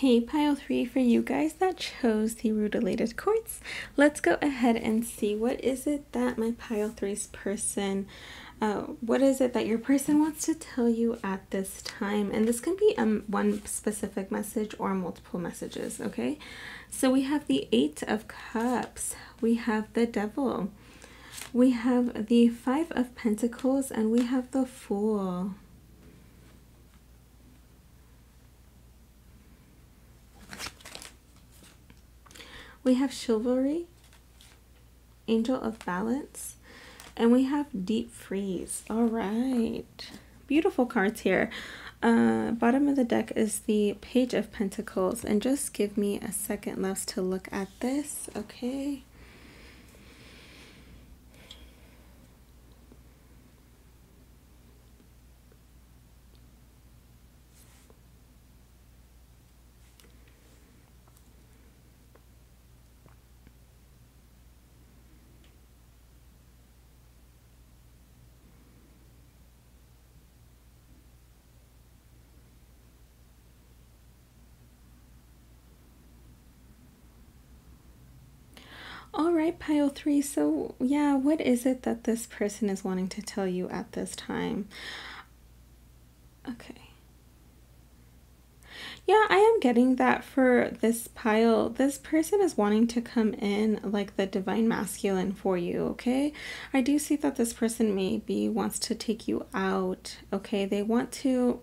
Hey, pile three, for you guys that chose the rutilated quartz, let's go ahead and see what is it that my pile three's person, uh, what is it that your person wants to tell you at this time. And this can be um, one specific message or multiple messages, okay? So we have the Eight of Cups, we have the Devil, we have the Five of Pentacles, and we have the Fool. We have Chivalry, Angel of Balance, and we have Deep Freeze. All right, beautiful cards here. Uh, bottom of the deck is the Page of Pentacles, and just give me a second, loves, to look at this, okay? All right, pile three, so yeah, what is it that this person is wanting to tell you at this time? Okay. Yeah, I am getting that for this pile. This person is wanting to come in like the divine masculine for you, okay? I do see that this person maybe wants to take you out, okay? They want to,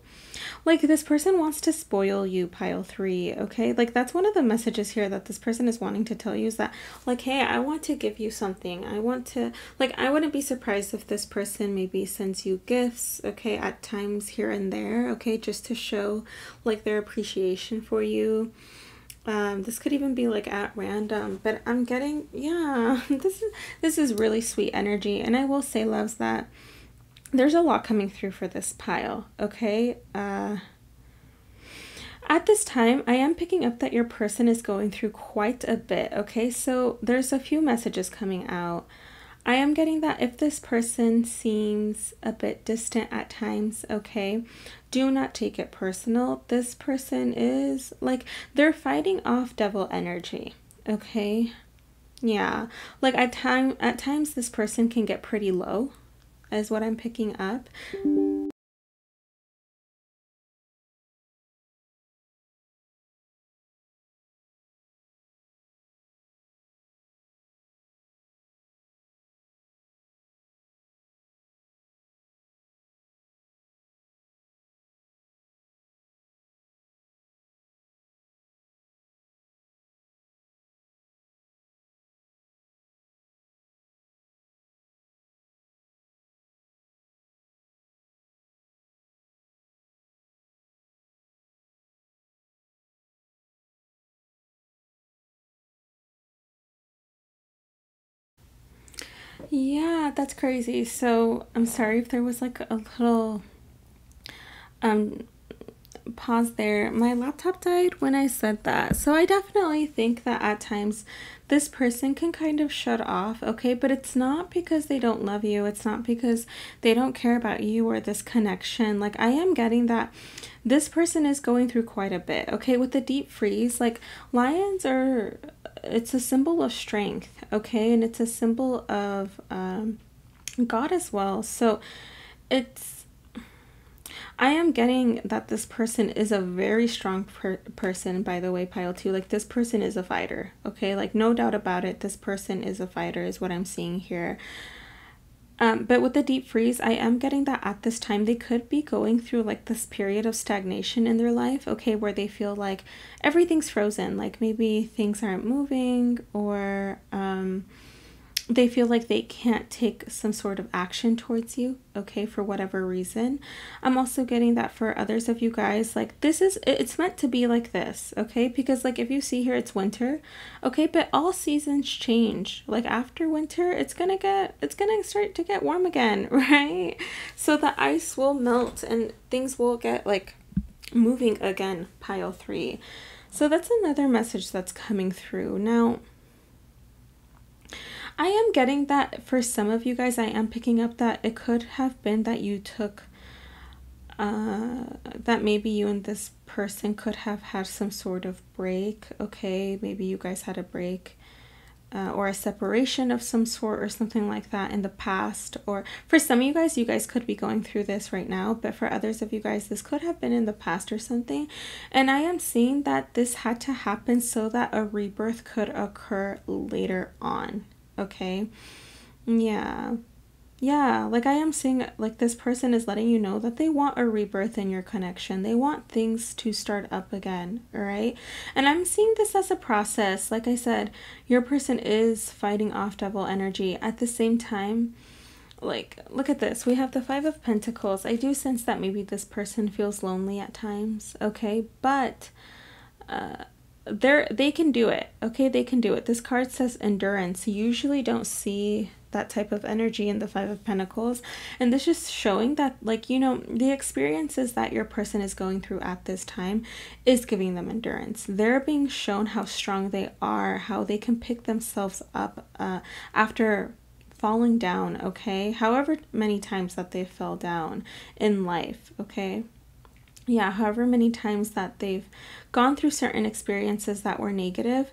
like, this person wants to spoil you, pile three, okay? Like, that's one of the messages here that this person is wanting to tell you, is that, like, hey, I want to give you something. I want to, like, I wouldn't be surprised if this person maybe sends you gifts, okay, at times here and there, okay, just to show, like, their appreciation for you. Um, this could even be like at random, but I'm getting, yeah, this is this is really sweet energy. And I will say, loves, that there's a lot coming through for this pile, okay? Uh, at this time, I am picking up that your person is going through quite a bit, okay? So there's a few messages coming out. I am getting that if this person seems a bit distant at times, okay, do not take it personal. This person is, like, they're fighting off devil energy, okay? Yeah, like, at time at times this person can get pretty low, is what I'm picking up. Yeah, that's crazy. So I'm sorry if there was like a little um pause there. My laptop died when I said that. So I definitely think that at times this person can kind of shut off, okay? But it's not because they don't love you. It's not because they don't care about you or this connection. Like, I am getting that this person is going through quite a bit, okay? With the deep freeze, like, lions are, it's a symbol of strength, okay? And it's a symbol of um God as well. So it's, I am getting that this person is a very strong per person, by the way, pile two. Like, this person is a fighter, okay? Like, no doubt about it, this person is a fighter is what I'm seeing here. Um, but with the deep freeze, I am getting that at this time they could be going through like this period of stagnation in their life, okay, where they feel like everything's frozen, like maybe things aren't moving, or um, they feel like they can't take some sort of action towards you, okay, for whatever reason. I'm also getting that for others of you guys, like this is, it's meant to be like this, okay, because like if you see here, it's winter, okay, but all seasons change. Like after winter, it's gonna get, it's gonna start to get warm again, right? So the ice will melt and things will get like moving again, pile three. So that's another message that's coming through. Now, I am getting that for some of you guys, I am picking up that it could have been that you took, uh, that maybe you and this person could have had some sort of break, okay? Maybe you guys had a break uh, or a separation of some sort or something like that in the past. Or for some of you guys, you guys could be going through this right now, but for others of you guys, this could have been in the past or something. And I am seeing that this had to happen so that a rebirth could occur later on. Okay, yeah, yeah, like I am seeing, like this person is letting you know that they want a rebirth in your connection. They want things to start up again, all right? And I'm seeing this as a process. Like I said, your person is fighting off devil energy. At the same time, like, look at this. We have the Five of Pentacles. I do sense that maybe this person feels lonely at times, okay? But, uh... They're, they can do it, okay? They can do it. This card says endurance. You usually don't see that type of energy in the Five of Pentacles. And this is showing that, like, you know, the experiences that your person is going through at this time is giving them endurance. They're being shown how strong they are, how they can pick themselves up uh, after falling down, okay? However many times that they fell down in life, okay? Yeah, however many times that they've gone through certain experiences that were negative,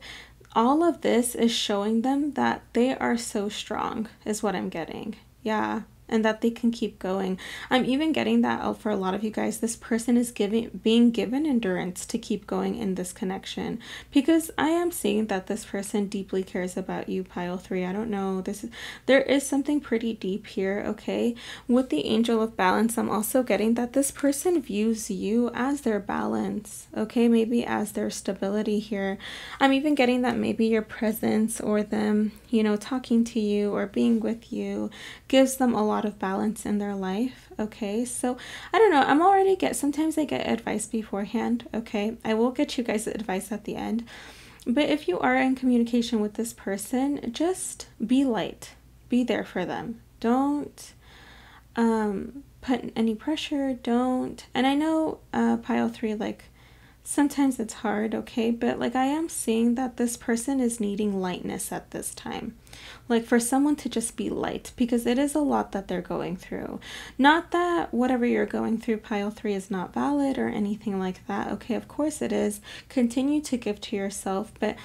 all of this is showing them that they are so strong, is what I'm getting. Yeah, and that they can keep going. I'm even getting that out for a lot of you guys. This person is giving, being given endurance to keep going in this connection, because I am seeing that this person deeply cares about you, pile three. I don't know, this is, there is something pretty deep here, okay? With the Angel of Balance, I'm also getting that this person views you as their balance, okay? Maybe as their stability here. I'm even getting that maybe your presence or them, you know, talking to you or being with you gives them a lot of balance in their life, okay? So I don't know, I'm already get sometimes I get advice beforehand, okay? I will get you guys advice at the end, but if you are in communication with this person, just be light, be there for them. Don't um put any pressure, don't. And I know uh pile three, like sometimes it's hard, okay? But like I am seeing that this person is needing lightness at this time, like for someone to just be light, because it is a lot that they're going through. Not that whatever you're going through, pile three, is not valid or anything like that, okay? Of course it is. Continue to give to yourself, but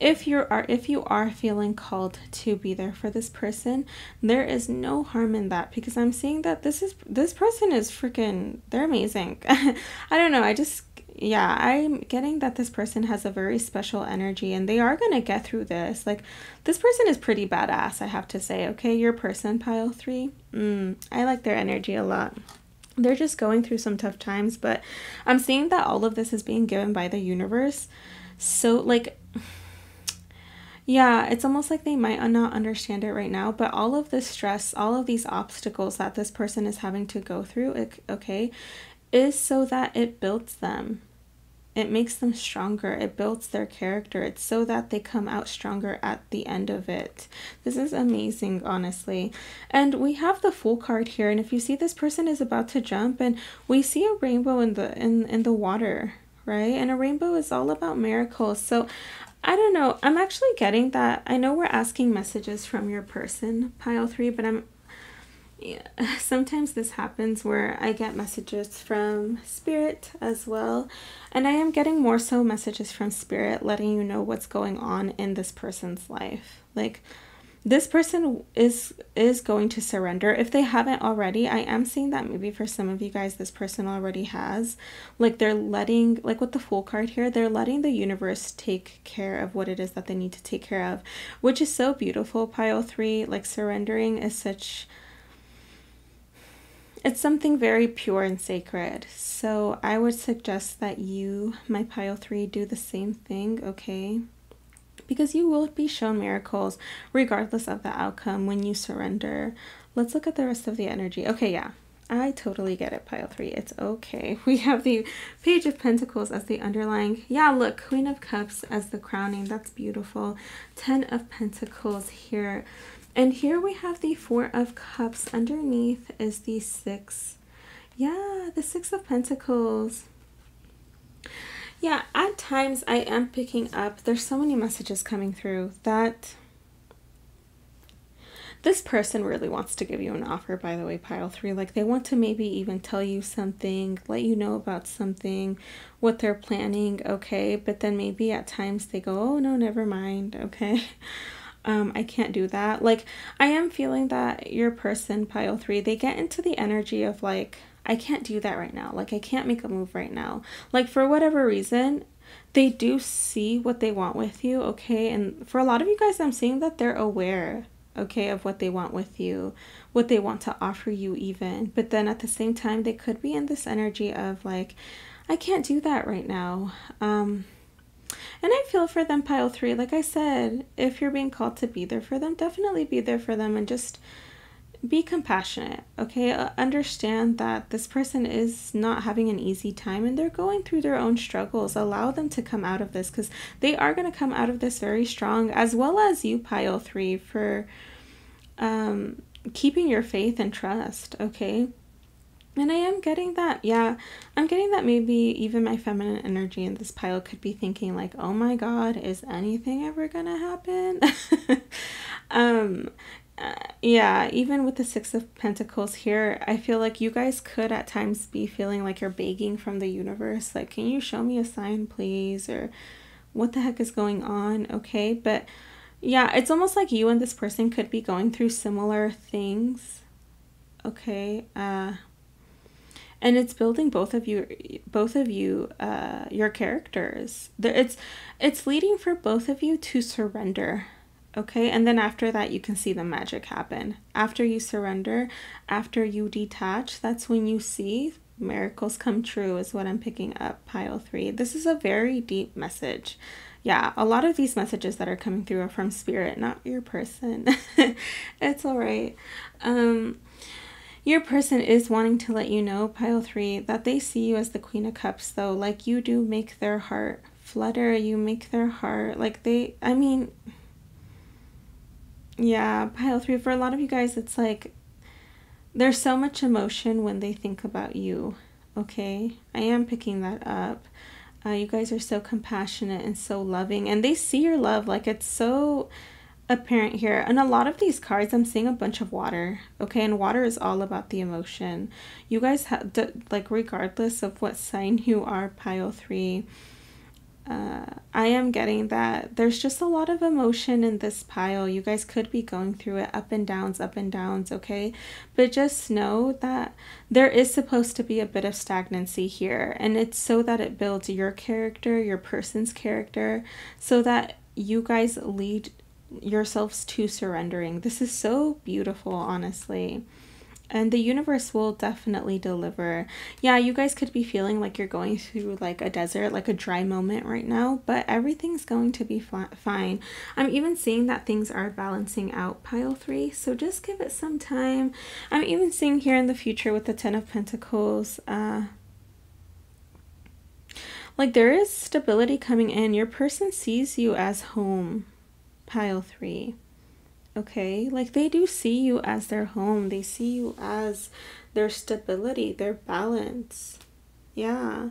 if you are if you are feeling called to be there for this person, there is no harm in that, because I'm seeing that this is this person is freaking, they're amazing. I don't know, I just, yeah, I'm getting that this person has a very special energy and they are going to get through this. Like, this person is pretty badass, I have to say, okay? Your person, pile three, mm, I like their energy a lot. They're just going through some tough times, but I'm seeing that all of this is being given by the universe. So, like, yeah, it's almost like they might not understand it right now, but all of this stress, all of these obstacles that this person is having to go through, okay, is so that it builds them. It makes them stronger. It builds their character. It's so that they come out stronger at the end of it. This is amazing, honestly. And we have the Fool card here. And if you see, this person is about to jump, and we see a rainbow in the in, in the water, right? And a rainbow is all about miracles. So I don't know. I'm actually getting that. I know we're asking messages from your person, pile three, but I'm Yeah. Sometimes this happens where I get messages from spirit as well, and I am getting more so messages from spirit letting you know what's going on in this person's life. Like, This person is is going to surrender if they haven't already. I am seeing that maybe for some of you guys, this person already has. Like they're letting, like with the Fool card here, they're letting the universe take care of what it is that they need to take care of, which is so beautiful, pile three. Like surrendering is such, it's something very pure and sacred. So I would suggest that you, my pile three, do the same thing, okay? Because you will be shown miracles regardless of the outcome when you surrender. Let's look at the rest of the energy. Okay, yeah, I totally get it, pile three. It's okay. We have the Page of Pentacles as the underlying. Yeah, look, Queen of Cups as the crowning. That's beautiful. Ten of Pentacles here. And here we have the Four of Cups. Underneath is the Six. Yeah, the Six of Pentacles. Yeah, at times I am picking up, there's so many messages coming through that this person really wants to give you an offer, by the way, pile three. Like they want to maybe even tell you something, let you know about something, what they're planning, okay? But then maybe at times they go, oh no, never mind, okay? Um, I can't do that. Like I am feeling that your person, pile three, they get into the energy of like, I can't do that right now. Like, I can't make a move right now. Like, for whatever reason, they do see what they want with you, okay? And for a lot of you guys, I'm seeing that they're aware, okay, of what they want with you, what they want to offer you even. But then at the same time, they could be in this energy of, like, I can't do that right now. Um, and I feel for them, pile three. Like I said, if you're being called to be there for them, definitely be there for them and just be compassionate, okay? Understand that this person is not having an easy time and they're going through their own struggles. Allow them to come out of this because they are going to come out of this very strong, as well as you, pile three, for um, keeping your faith and trust, okay? And I am getting that, yeah, I'm getting that maybe even my feminine energy in this pile could be thinking like, oh my God, is anything ever going to happen? um... Uh, yeah, even with the Six of Pentacles here, I feel like you guys could at times be feeling like you're begging from the universe, like, can you show me a sign, please? Or what the heck is going on? Okay, but yeah, it's almost like you and this person could be going through similar things, okay? Uh, and it's building both of you, both of you, uh, your characters. There, it's, it's leading for both of you to surrender. Okay, and then after that, you can see the magic happen. After you surrender, after you detach, that's when you see miracles come true is what I'm picking up, pile three. This is a very deep message. Yeah, a lot of these messages that are coming through are from spirit, not your person. It's all right. Um, your person is wanting to let you know, pile three, that they see you as the Queen of Cups, though. Like, you do make their heart flutter. You make their heart, like, they, I mean... yeah, pile three, for a lot of you guys, it's like there's so much emotion when they think about you, okay? I am picking that up. Uh, you guys are so compassionate and so loving, and they see your love. Like, it's so apparent here. And a lot of these cards, I'm seeing a bunch of water, okay? And water is all about the emotion. You guys have, like, regardless of what sign you are, pile three, Uh, I am getting that there's just a lot of emotion in this pile. You guys could be going through it, up and downs, up and downs, okay? But just know that there is supposed to be a bit of stagnancy here, and it's so that it builds your character, your person's character, so that you guys lead yourselves to surrendering. This is so beautiful, honestly. And the universe will definitely deliver. Yeah, you guys could be feeling like you're going through like a desert, like a dry moment right now, but everything's going to be fine. I'm even seeing that things are balancing out, pile three, so just give it some time. I'm even seeing here in the future with the Ten of Pentacles, uh, like there is stability coming in. Your person sees you as home, pile three. Okay, like they do see you as their home. They see you as their stability, their balance. Yeah.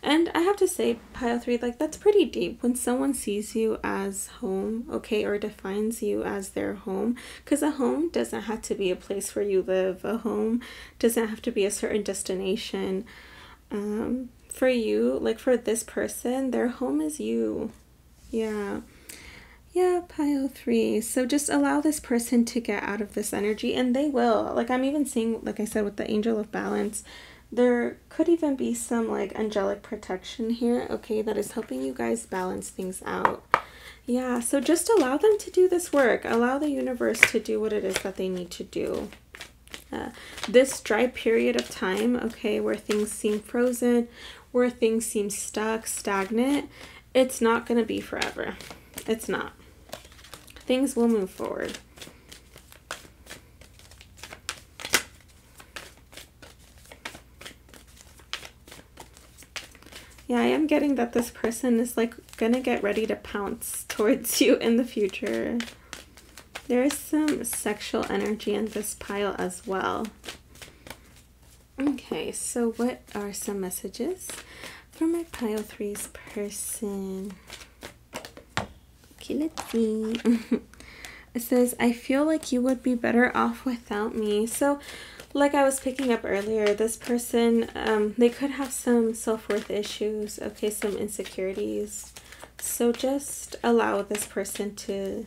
And I have to say, pile three, like that's pretty deep when someone sees you as home, okay, or defines you as their home, because a home doesn't have to be a place where you live. A home doesn't have to be a certain destination. Um, for you, like for this person, their home is you. Yeah. Yeah, pile three. So just allow this person to get out of this energy, and they will. Like, I'm even seeing, like I said, with the Angel of Balance, there could even be some like angelic protection here, okay, that is helping you guys balance things out. Yeah, so just allow them to do this work. Allow the universe to do what it is that they need to do. Uh, this dry period of time, okay, where things seem frozen, where things seem stuck, stagnant, it's not going to be forever. It's not. Things will move forward. Yeah, I am getting that this person is like gonna get ready to pounce towards you in the future. There is some sexual energy in this pile as well. Okay, so what are some messages for my pile three's person? Okay, let's see. It says, I feel like you would be better off without me. So like I was picking up earlier, this person, um, they could have some self-worth issues, okay, some insecurities. So just allow this person to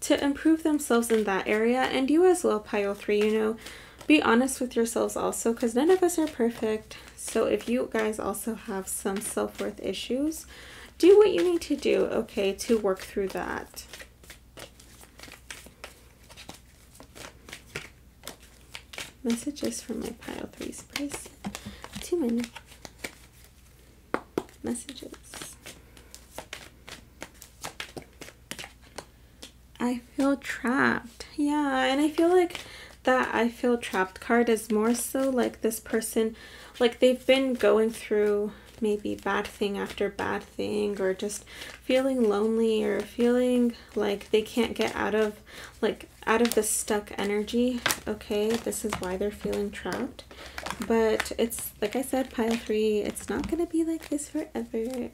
to improve themselves in that area, and you as well, pile three, you know, be honest with yourselves also, because none of us are perfect. So if you guys also have some self-worth issues, do what you need to do, okay, to work through that. Messages from my pile three's person. Too many messages. I feel trapped. Yeah, and I feel like that I feel trapped card is more so like this person, like they've been going through maybe bad thing after bad thing, or just feeling lonely, or feeling like they can't get out of like out of the stuck energy, okay? This is why they're feeling trapped. But it's like I said, pile three, it's not gonna be like this forever.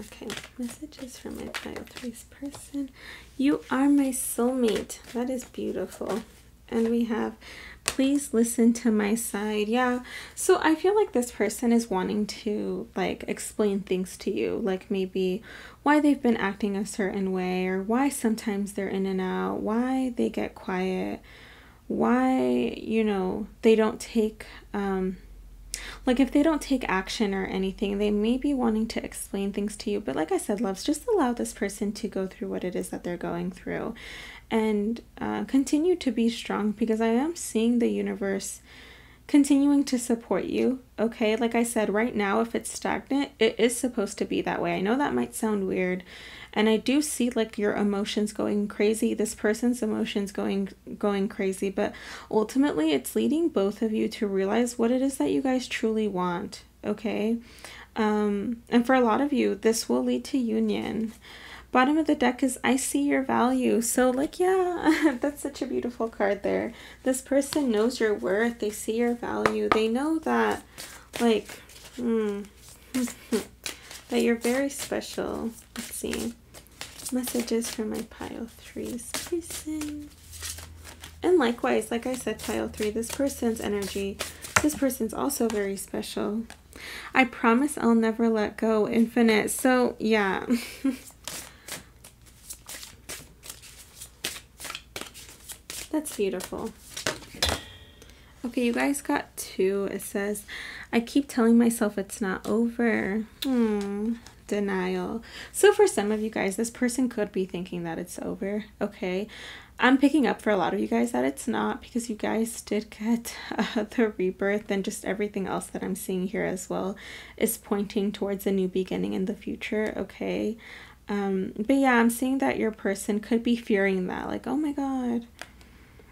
Okay, messages from my pile three's person. You are my soulmate. That is beautiful. And we have, please listen to my side. Yeah, so I feel like this person is wanting to like explain things to you, like maybe why they've been acting a certain way, or why sometimes they're in and out, why they get quiet, why, you know, they don't take um like if they don't take action or anything, they may be wanting to explain things to you. But like I said, loves, just allow this person to go through what it is that they're going through, and uh, continue to be strong, because I am seeing the universe continuing to support you, okay? Like I said, right now, if it's stagnant, it is supposed to be that way. I know that might sound weird, and I do see like your emotions going crazy, this person's emotions going going crazy, but ultimately it's leading both of you to realize what it is that you guys truly want, okay? Um, and for a lot of you, this will lead to union. Bottom of the deck is, I see your value. So like, yeah, that's such a beautiful card there. This person knows your worth. They see your value. They know that like, mm, that you're very special. Let's see. Messages from my pile three's person. And likewise, like I said, pile three, this person's energy, this person's also very special. I promise I'll never let go. Infinite. So yeah. That's beautiful. Okay, you guys got two. It says, I keep telling myself it's not over. Hmm, denial. So for some of you guys, this person could be thinking that it's over, okay? I'm picking up for a lot of you guys that it's not, because you guys did get uh, the rebirth, and just everything else that I'm seeing here as well is pointing towards a new beginning in the future, okay? Um, but yeah, I'm seeing that your person could be fearing that, like, oh my God.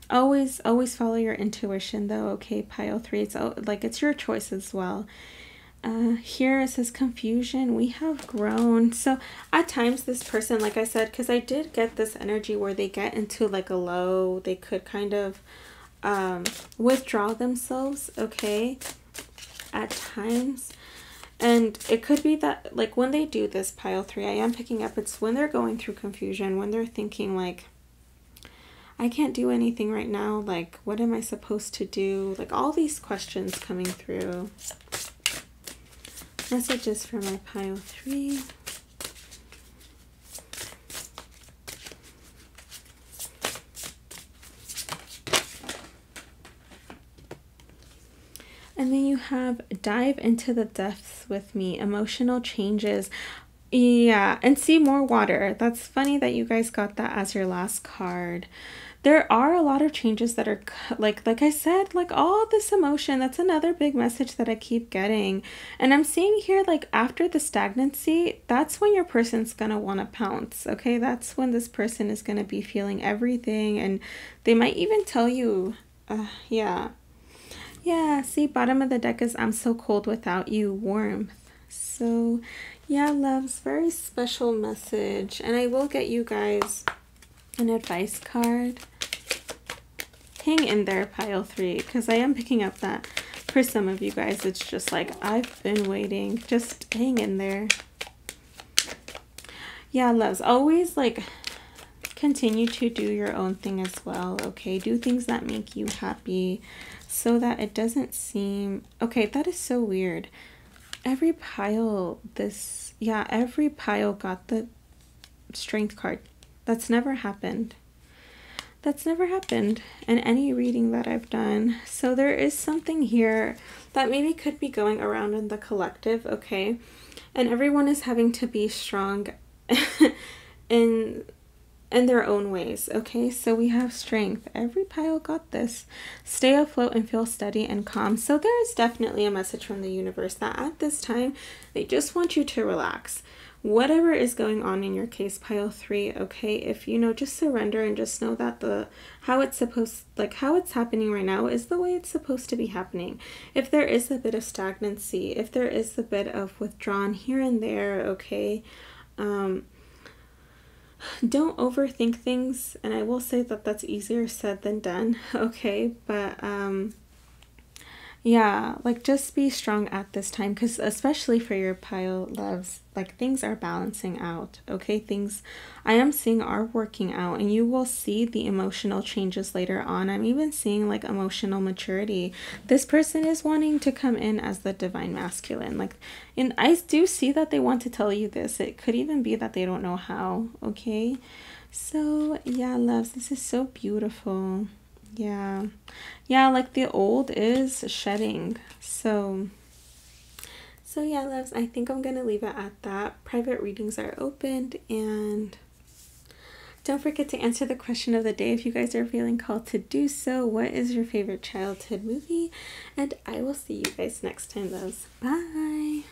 Always, always follow your intuition though, okay, pile three. It's like, it's your choice as well. Uh, here it says confusion. We have grown. So at times this person, like I said, because I did get this energy where they get into like a low, they could kind of um, withdraw themselves, okay, at times. And it could be that like when they do this, pile three, I am picking up, it's when they're going through confusion, when they're thinking like, I can't do anything right now, like, what am I supposed to do? Like, all these questions coming through. messages for my pile three. And then you have dive into the depths with me, emotional changes. Yeah, and see more water. That's funny that you guys got that as your last card. There are a lot of changes that are like, like I said, like all this emotion. That's another big message that I keep getting. And I'm seeing here, like after the stagnancy, that's when your person's going to want to pounce. Okay. That's when this person is going to be feeling everything. And they might even tell you, uh, yeah. Yeah. See, bottom of the deck is I'm so cold without you, warmth. So yeah, loves, very special message. And I will get you guys an advice card. Hang in there, pile three, because I am picking up that for some of you guys it's just like I've been waiting. Just hang in there. Yeah, loves, always like continue to do your own thing as well. Okay, do things that make you happy so that it doesn't seem okay. That is so weird. Every pile this yeah every pile got the strength card. That's never happened. That's never happened in any reading that I've done. So there is something here that maybe could be going around in the collective, okay? And everyone is having to be strong in in their own ways, okay? So we have strength. Every pile got this. Stay afloat and feel steady and calm. So there is definitely a message from the universe that at this time, they just want you to relax. Whatever is going on in your case, pile three, okay, if you know, just surrender and just know that the how it's supposed like how it's happening right now is the way it's supposed to be happening. If there is a bit of stagnancy, if there is a bit of withdrawn here and there, okay, um don't overthink things. And I will say that that's easier said than done, okay? But um yeah, like just be strong at this time, because especially for your pile, loves, like things are balancing out, okay? Things I am seeing are working out, and you will see the emotional changes later on. I'm even seeing like emotional maturity. This person is wanting to come in as the divine masculine, like, and I do see that they want to tell you this. It could even be that they don't know how, okay? So yeah, loves, this is so beautiful. Yeah, yeah, like the old is shedding. So, so yeah, loves, I think I'm going to leave it at that. Private readings are opened, and don't forget to answer the question of the day if you guys are feeling called to do so. What is your favorite childhood movie? And I will see you guys next time, loves. Bye.